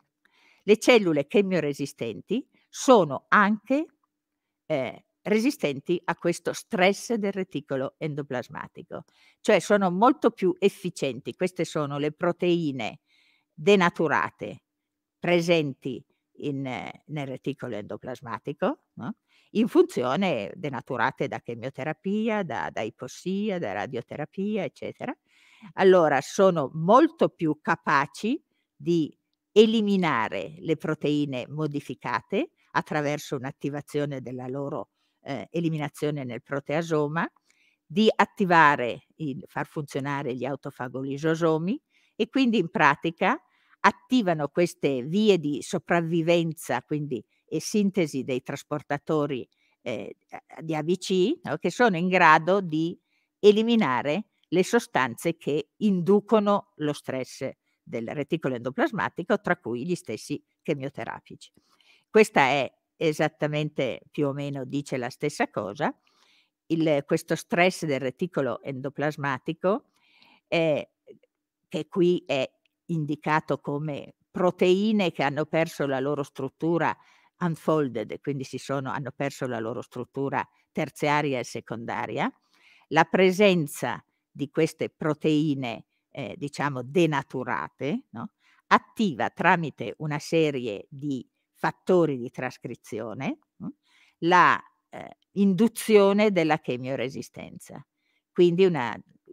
Le cellule chemioresistenti sono anche resistenti a questo stress del reticolo endoplasmatico, cioè sono molto più efficienti. Queste sono le proteine denaturate presenti nel reticolo endoplasmatico, no? In funzione, denaturate da chemioterapia, da ipossia, da radioterapia, eccetera. Allora sono molto più capaci di eliminare le proteine modificate attraverso un'attivazione della loro eliminazione nel proteasoma, di attivare, far funzionare gli autofagolisosomi, e quindi in pratica attivano queste vie di sopravvivenza, quindi e sintesi dei trasportatori di ADP, no? Che sono in grado di eliminare le sostanze che inducono lo stress del reticolo endoplasmatico, tra cui gli stessi chemioterapici. Questa è esattamente, più o meno dice la stessa cosa. Questo stress del reticolo endoplasmatico, che qui è indicato come proteine che hanno perso la loro struttura unfolded, quindi hanno perso la loro struttura terziaria e secondaria, la presenza di queste proteine diciamo denaturate, no? Attiva tramite una serie di fattori di trascrizione la induzione della chemioresistenza, quindi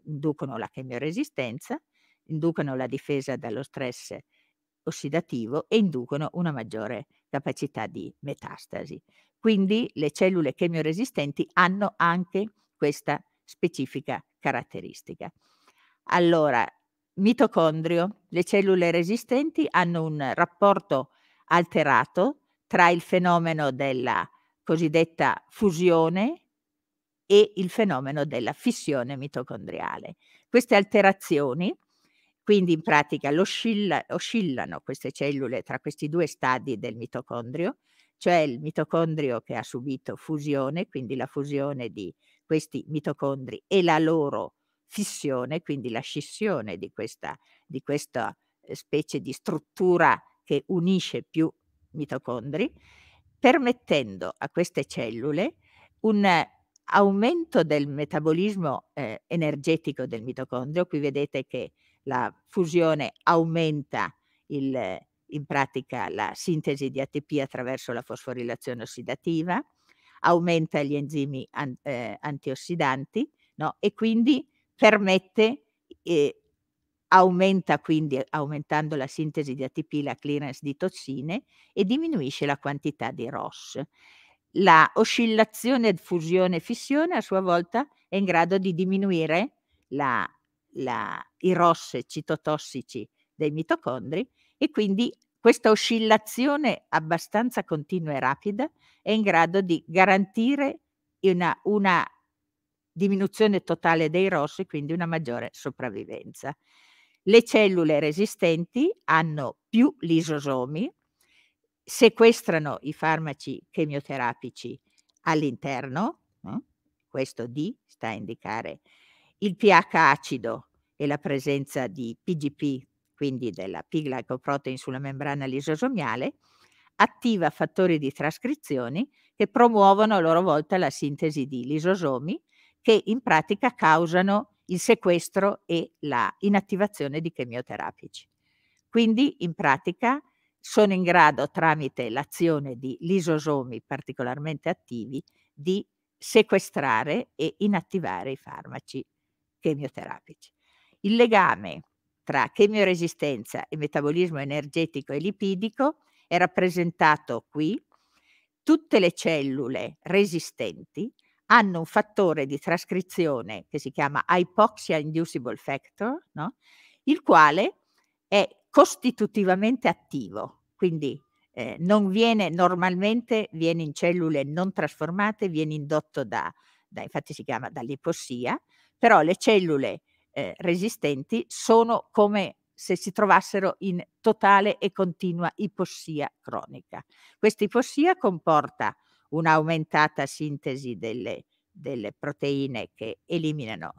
inducono la chemioresistenza, inducono la difesa dallo stress ossidativo e inducono una maggiore capacità di metastasi. Quindi le cellule chemioresistenti hanno anche questa specifica caratteristica. Allora, mitocondrio, le cellule resistenti hanno un rapporto alterato tra il fenomeno della cosiddetta fusione e il fenomeno della fissione mitocondriale. Queste alterazioni, quindi in pratica oscillano queste cellule tra questi due stadi del mitocondrio, cioè il mitocondrio che ha subito fusione, quindi la fusione di questi mitocondri, e la loro fissione, quindi la scissione di questa specie di struttura che unisce più mitocondri, permettendo a queste cellule un aumento del metabolismo energetico del mitocondrio. Qui vedete che la fusione aumenta in pratica la sintesi di ATP attraverso la fosforilazione ossidativa, aumenta gli enzimi antiossidanti, no? E quindi aumentando la sintesi di ATP, la clearance di tossine, e diminuisce la quantità di ROS. La oscillazione fusione-fissione a sua volta è in grado di diminuire i ROS citotossici dei mitocondri e quindi questa oscillazione abbastanza continua e rapida è in grado di garantire una diminuzione totale dei ROS e quindi una maggiore sopravvivenza. Le cellule resistenti hanno più lisosomi, sequestrano i farmaci chemioterapici all'interno, questo D sta a indicare il pH acido e la presenza di PGP, quindi della P-glycoprotein sulla membrana lisosomiale, attiva fattori di trascrizione che promuovono a loro volta la sintesi di lisosomi che in pratica causano il sequestro e la inattivazione di chemioterapici. Quindi in pratica sono in grado tramite l'azione di lisosomi particolarmente attivi di sequestrare e inattivare i farmaci chemioterapici. Il legame tra chemioresistenza e metabolismo energetico e lipidico è rappresentato qui. Tutte le cellule resistenti hanno un fattore di trascrizione che si chiama hypoxia inducible factor, il quale è costitutivamente attivo, quindi non viene normalmente, viene in cellule non trasformate, viene indotto infatti si chiama dall'ipossia, però le cellule resistenti sono come se si trovassero in totale e continua ipossia cronica. Questa ipossia comporta un'aumentata sintesi delle proteine che eliminano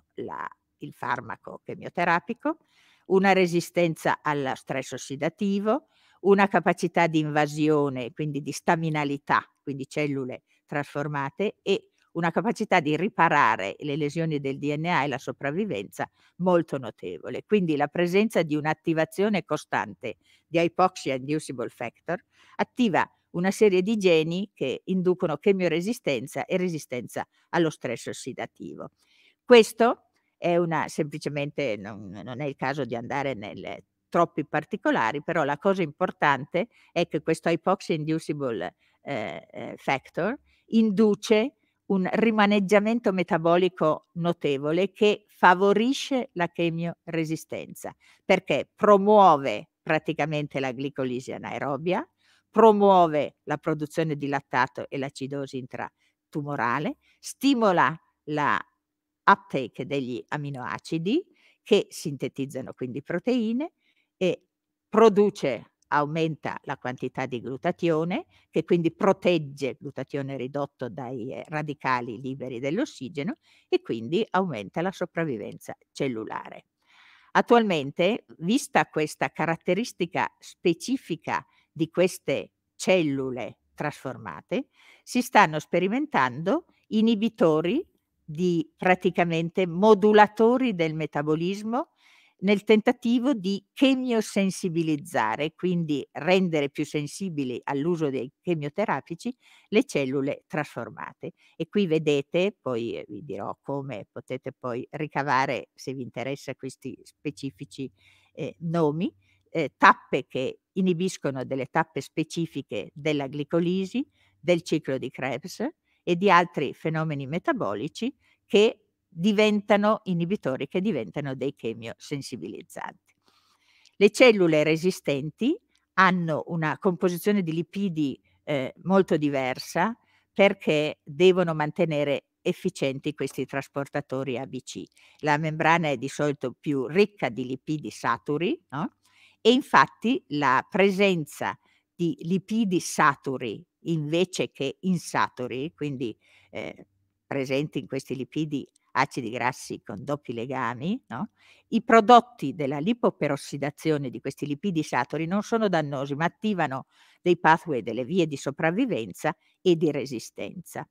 il farmaco chemioterapico, una resistenza allo stress ossidativo, una capacità di invasione, quindi di staminalità, quindi cellule trasformate, e una capacità di riparare le lesioni del DNA e la sopravvivenza molto notevole. Quindi la presenza di un'attivazione costante di hypoxia inducible factor attiva una serie di geni che inducono chemioresistenza e resistenza allo stress ossidativo. Questo è semplicemente, non è il caso di andare nel troppi particolari, però la cosa importante è che questo hypoxia inducible factor induce un rimaneggiamento metabolico notevole che favorisce la chemioresistenza, perché promuove praticamente la glicolisi anaerobia, promuove la produzione di lattato e l'acidosi intratumorale, stimola la uptake degli aminoacidi che sintetizzano quindi proteine e aumenta la quantità di glutatione, che quindi protegge il glutatione ridotto dai radicali liberi dell'ossigeno e quindi aumenta la sopravvivenza cellulare. Attualmente, vista questa caratteristica specifica di queste cellule trasformate, si stanno sperimentando inibitori di praticamente modulatori del metabolismo nel tentativo di chemiosensibilizzare, quindi rendere più sensibili all'uso dei chemioterapici le cellule trasformate. E qui vedete, poi vi dirò come potete poi ricavare, se vi interessa, questi specifici nomi, tappe che inibiscono delle tappe specifiche della glicolisi, del ciclo di Krebs e di altri fenomeni metabolici che diventano inibitori, che diventano dei chemiosensibilizzanti. Le cellule resistenti hanno una composizione di lipidi molto diversa perché devono mantenere efficienti questi trasportatori ABC. La membrana è di solito più ricca di lipidi saturi, e infatti la presenza di lipidi saturi invece che insaturi, quindi presenti in questi lipidi acidi grassi con doppi legami, i prodotti della lipoperossidazione di questi lipidi saturi non sono dannosi, ma attivano dei pathway, delle vie di sopravvivenza e di resistenza.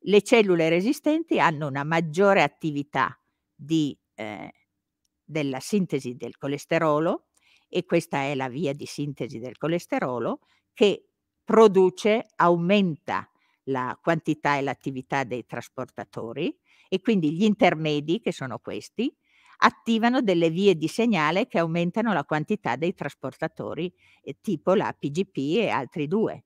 Le cellule resistenti hanno una maggiore attività della sintesi del colesterolo, e questa è la via di sintesi del colesterolo che aumenta la quantità e l'attività dei trasportatori, e quindi gli intermedi, che sono questi, attivano delle vie di segnale che aumentano la quantità dei trasportatori, tipo la PGP e altri due.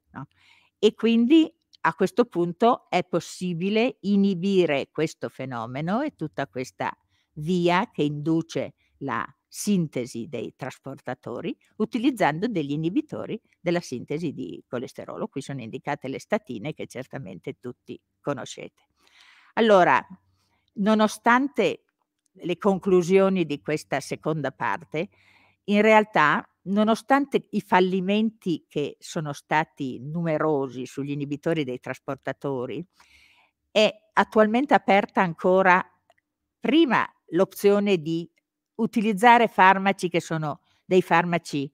E quindi a questo punto è possibile inibire questo fenomeno e tutta questa via che induce la sintesi dei trasportatori utilizzando degli inibitori della sintesi di colesterolo. Qui sono indicate le statine che certamente tutti conoscete. Allora, nonostante le conclusioni di questa seconda parte, in realtà, nonostante i fallimenti che sono stati numerosi sugli inibitori dei trasportatori, è attualmente aperta ancora prima l'opzione di utilizzare farmaci che sono dei farmaci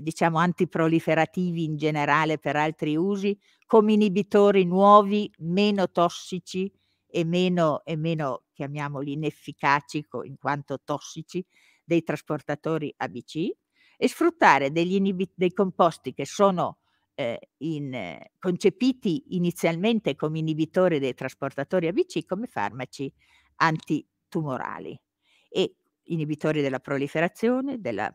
diciamo antiproliferativi in generale per altri usi, come inibitori nuovi, meno tossici e meno chiamiamoli inefficaci in quanto tossici dei trasportatori ABC, e sfruttare dei composti che sono concepiti inizialmente come inibitori dei trasportatori ABC come farmaci antitumorali e inibitori della proliferazione, della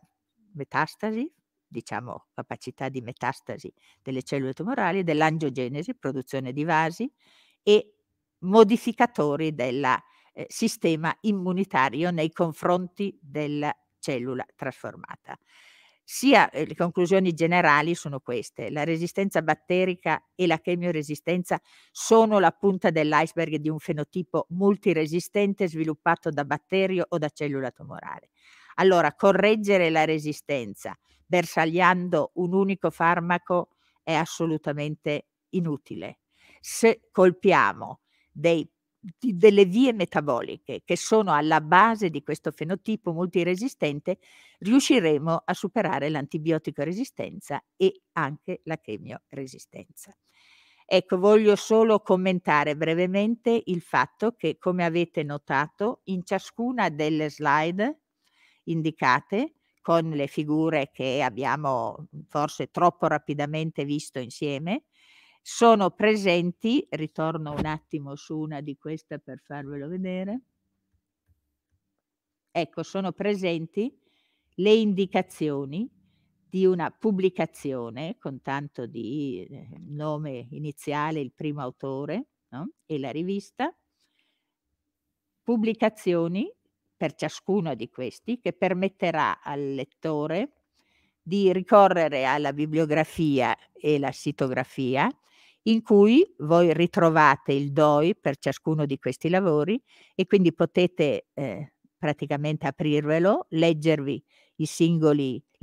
metastasi, diciamo capacità di metastasi delle cellule tumorali, dell'angiogenesi, produzione di vasi, e modificatori del sistema immunitario nei confronti della cellula trasformata. Sia le conclusioni generali sono queste: la resistenza batterica e la chemioresistenza sono la punta dell'iceberg di un fenotipo multiresistente sviluppato da batterio o da cellula tumorale. Allora, correggere la resistenza bersagliando un unico farmaco è assolutamente inutile. Se colpiamo delle vie metaboliche che sono alla base di questo fenotipo multiresistente, riusciremo a superare l'antibiotico resistenza e anche la chemioresistenza. Ecco, voglio solo commentare brevemente il fatto che, come avete notato, in ciascuna delle slide indicate con le figure che abbiamo forse troppo rapidamente visto insieme, sono presenti, ritorno un attimo su una di queste per farvelo vedere, ecco, sono presenti le indicazioni di una pubblicazione con tanto di nome iniziale, il primo autore, no? E la rivista, pubblicazioni per ciascuno di questi che permetterà al lettore di ricorrere alla bibliografia e la sitografia, in cui voi ritrovate il DOI per ciascuno di questi lavori e quindi potete praticamente aprirvelo, leggervi le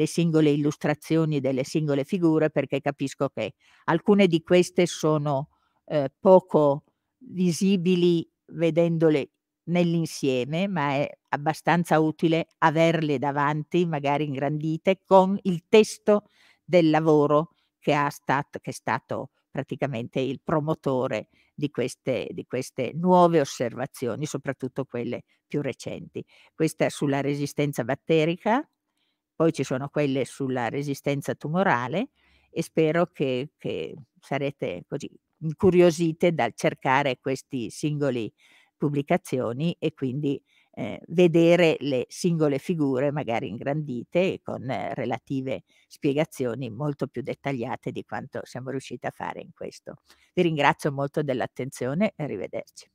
singole illustrazioni delle singole figure, perché capisco che alcune di queste sono poco visibili vedendole nell'insieme, ma è abbastanza utile averle davanti, magari ingrandite, con il testo del lavoro che è stato praticamente il promotore di queste nuove osservazioni, soprattutto quelle più recenti. Questa sulla resistenza batterica, poi ci sono quelle sulla resistenza tumorale, e spero che sarete così incuriosite dal cercare questi singoli pubblicazioni e quindi vedere le singole figure magari ingrandite e con relative spiegazioni molto più dettagliate di quanto siamo riusciti a fare in questo. Vi ringrazio molto dell'attenzione e arrivederci.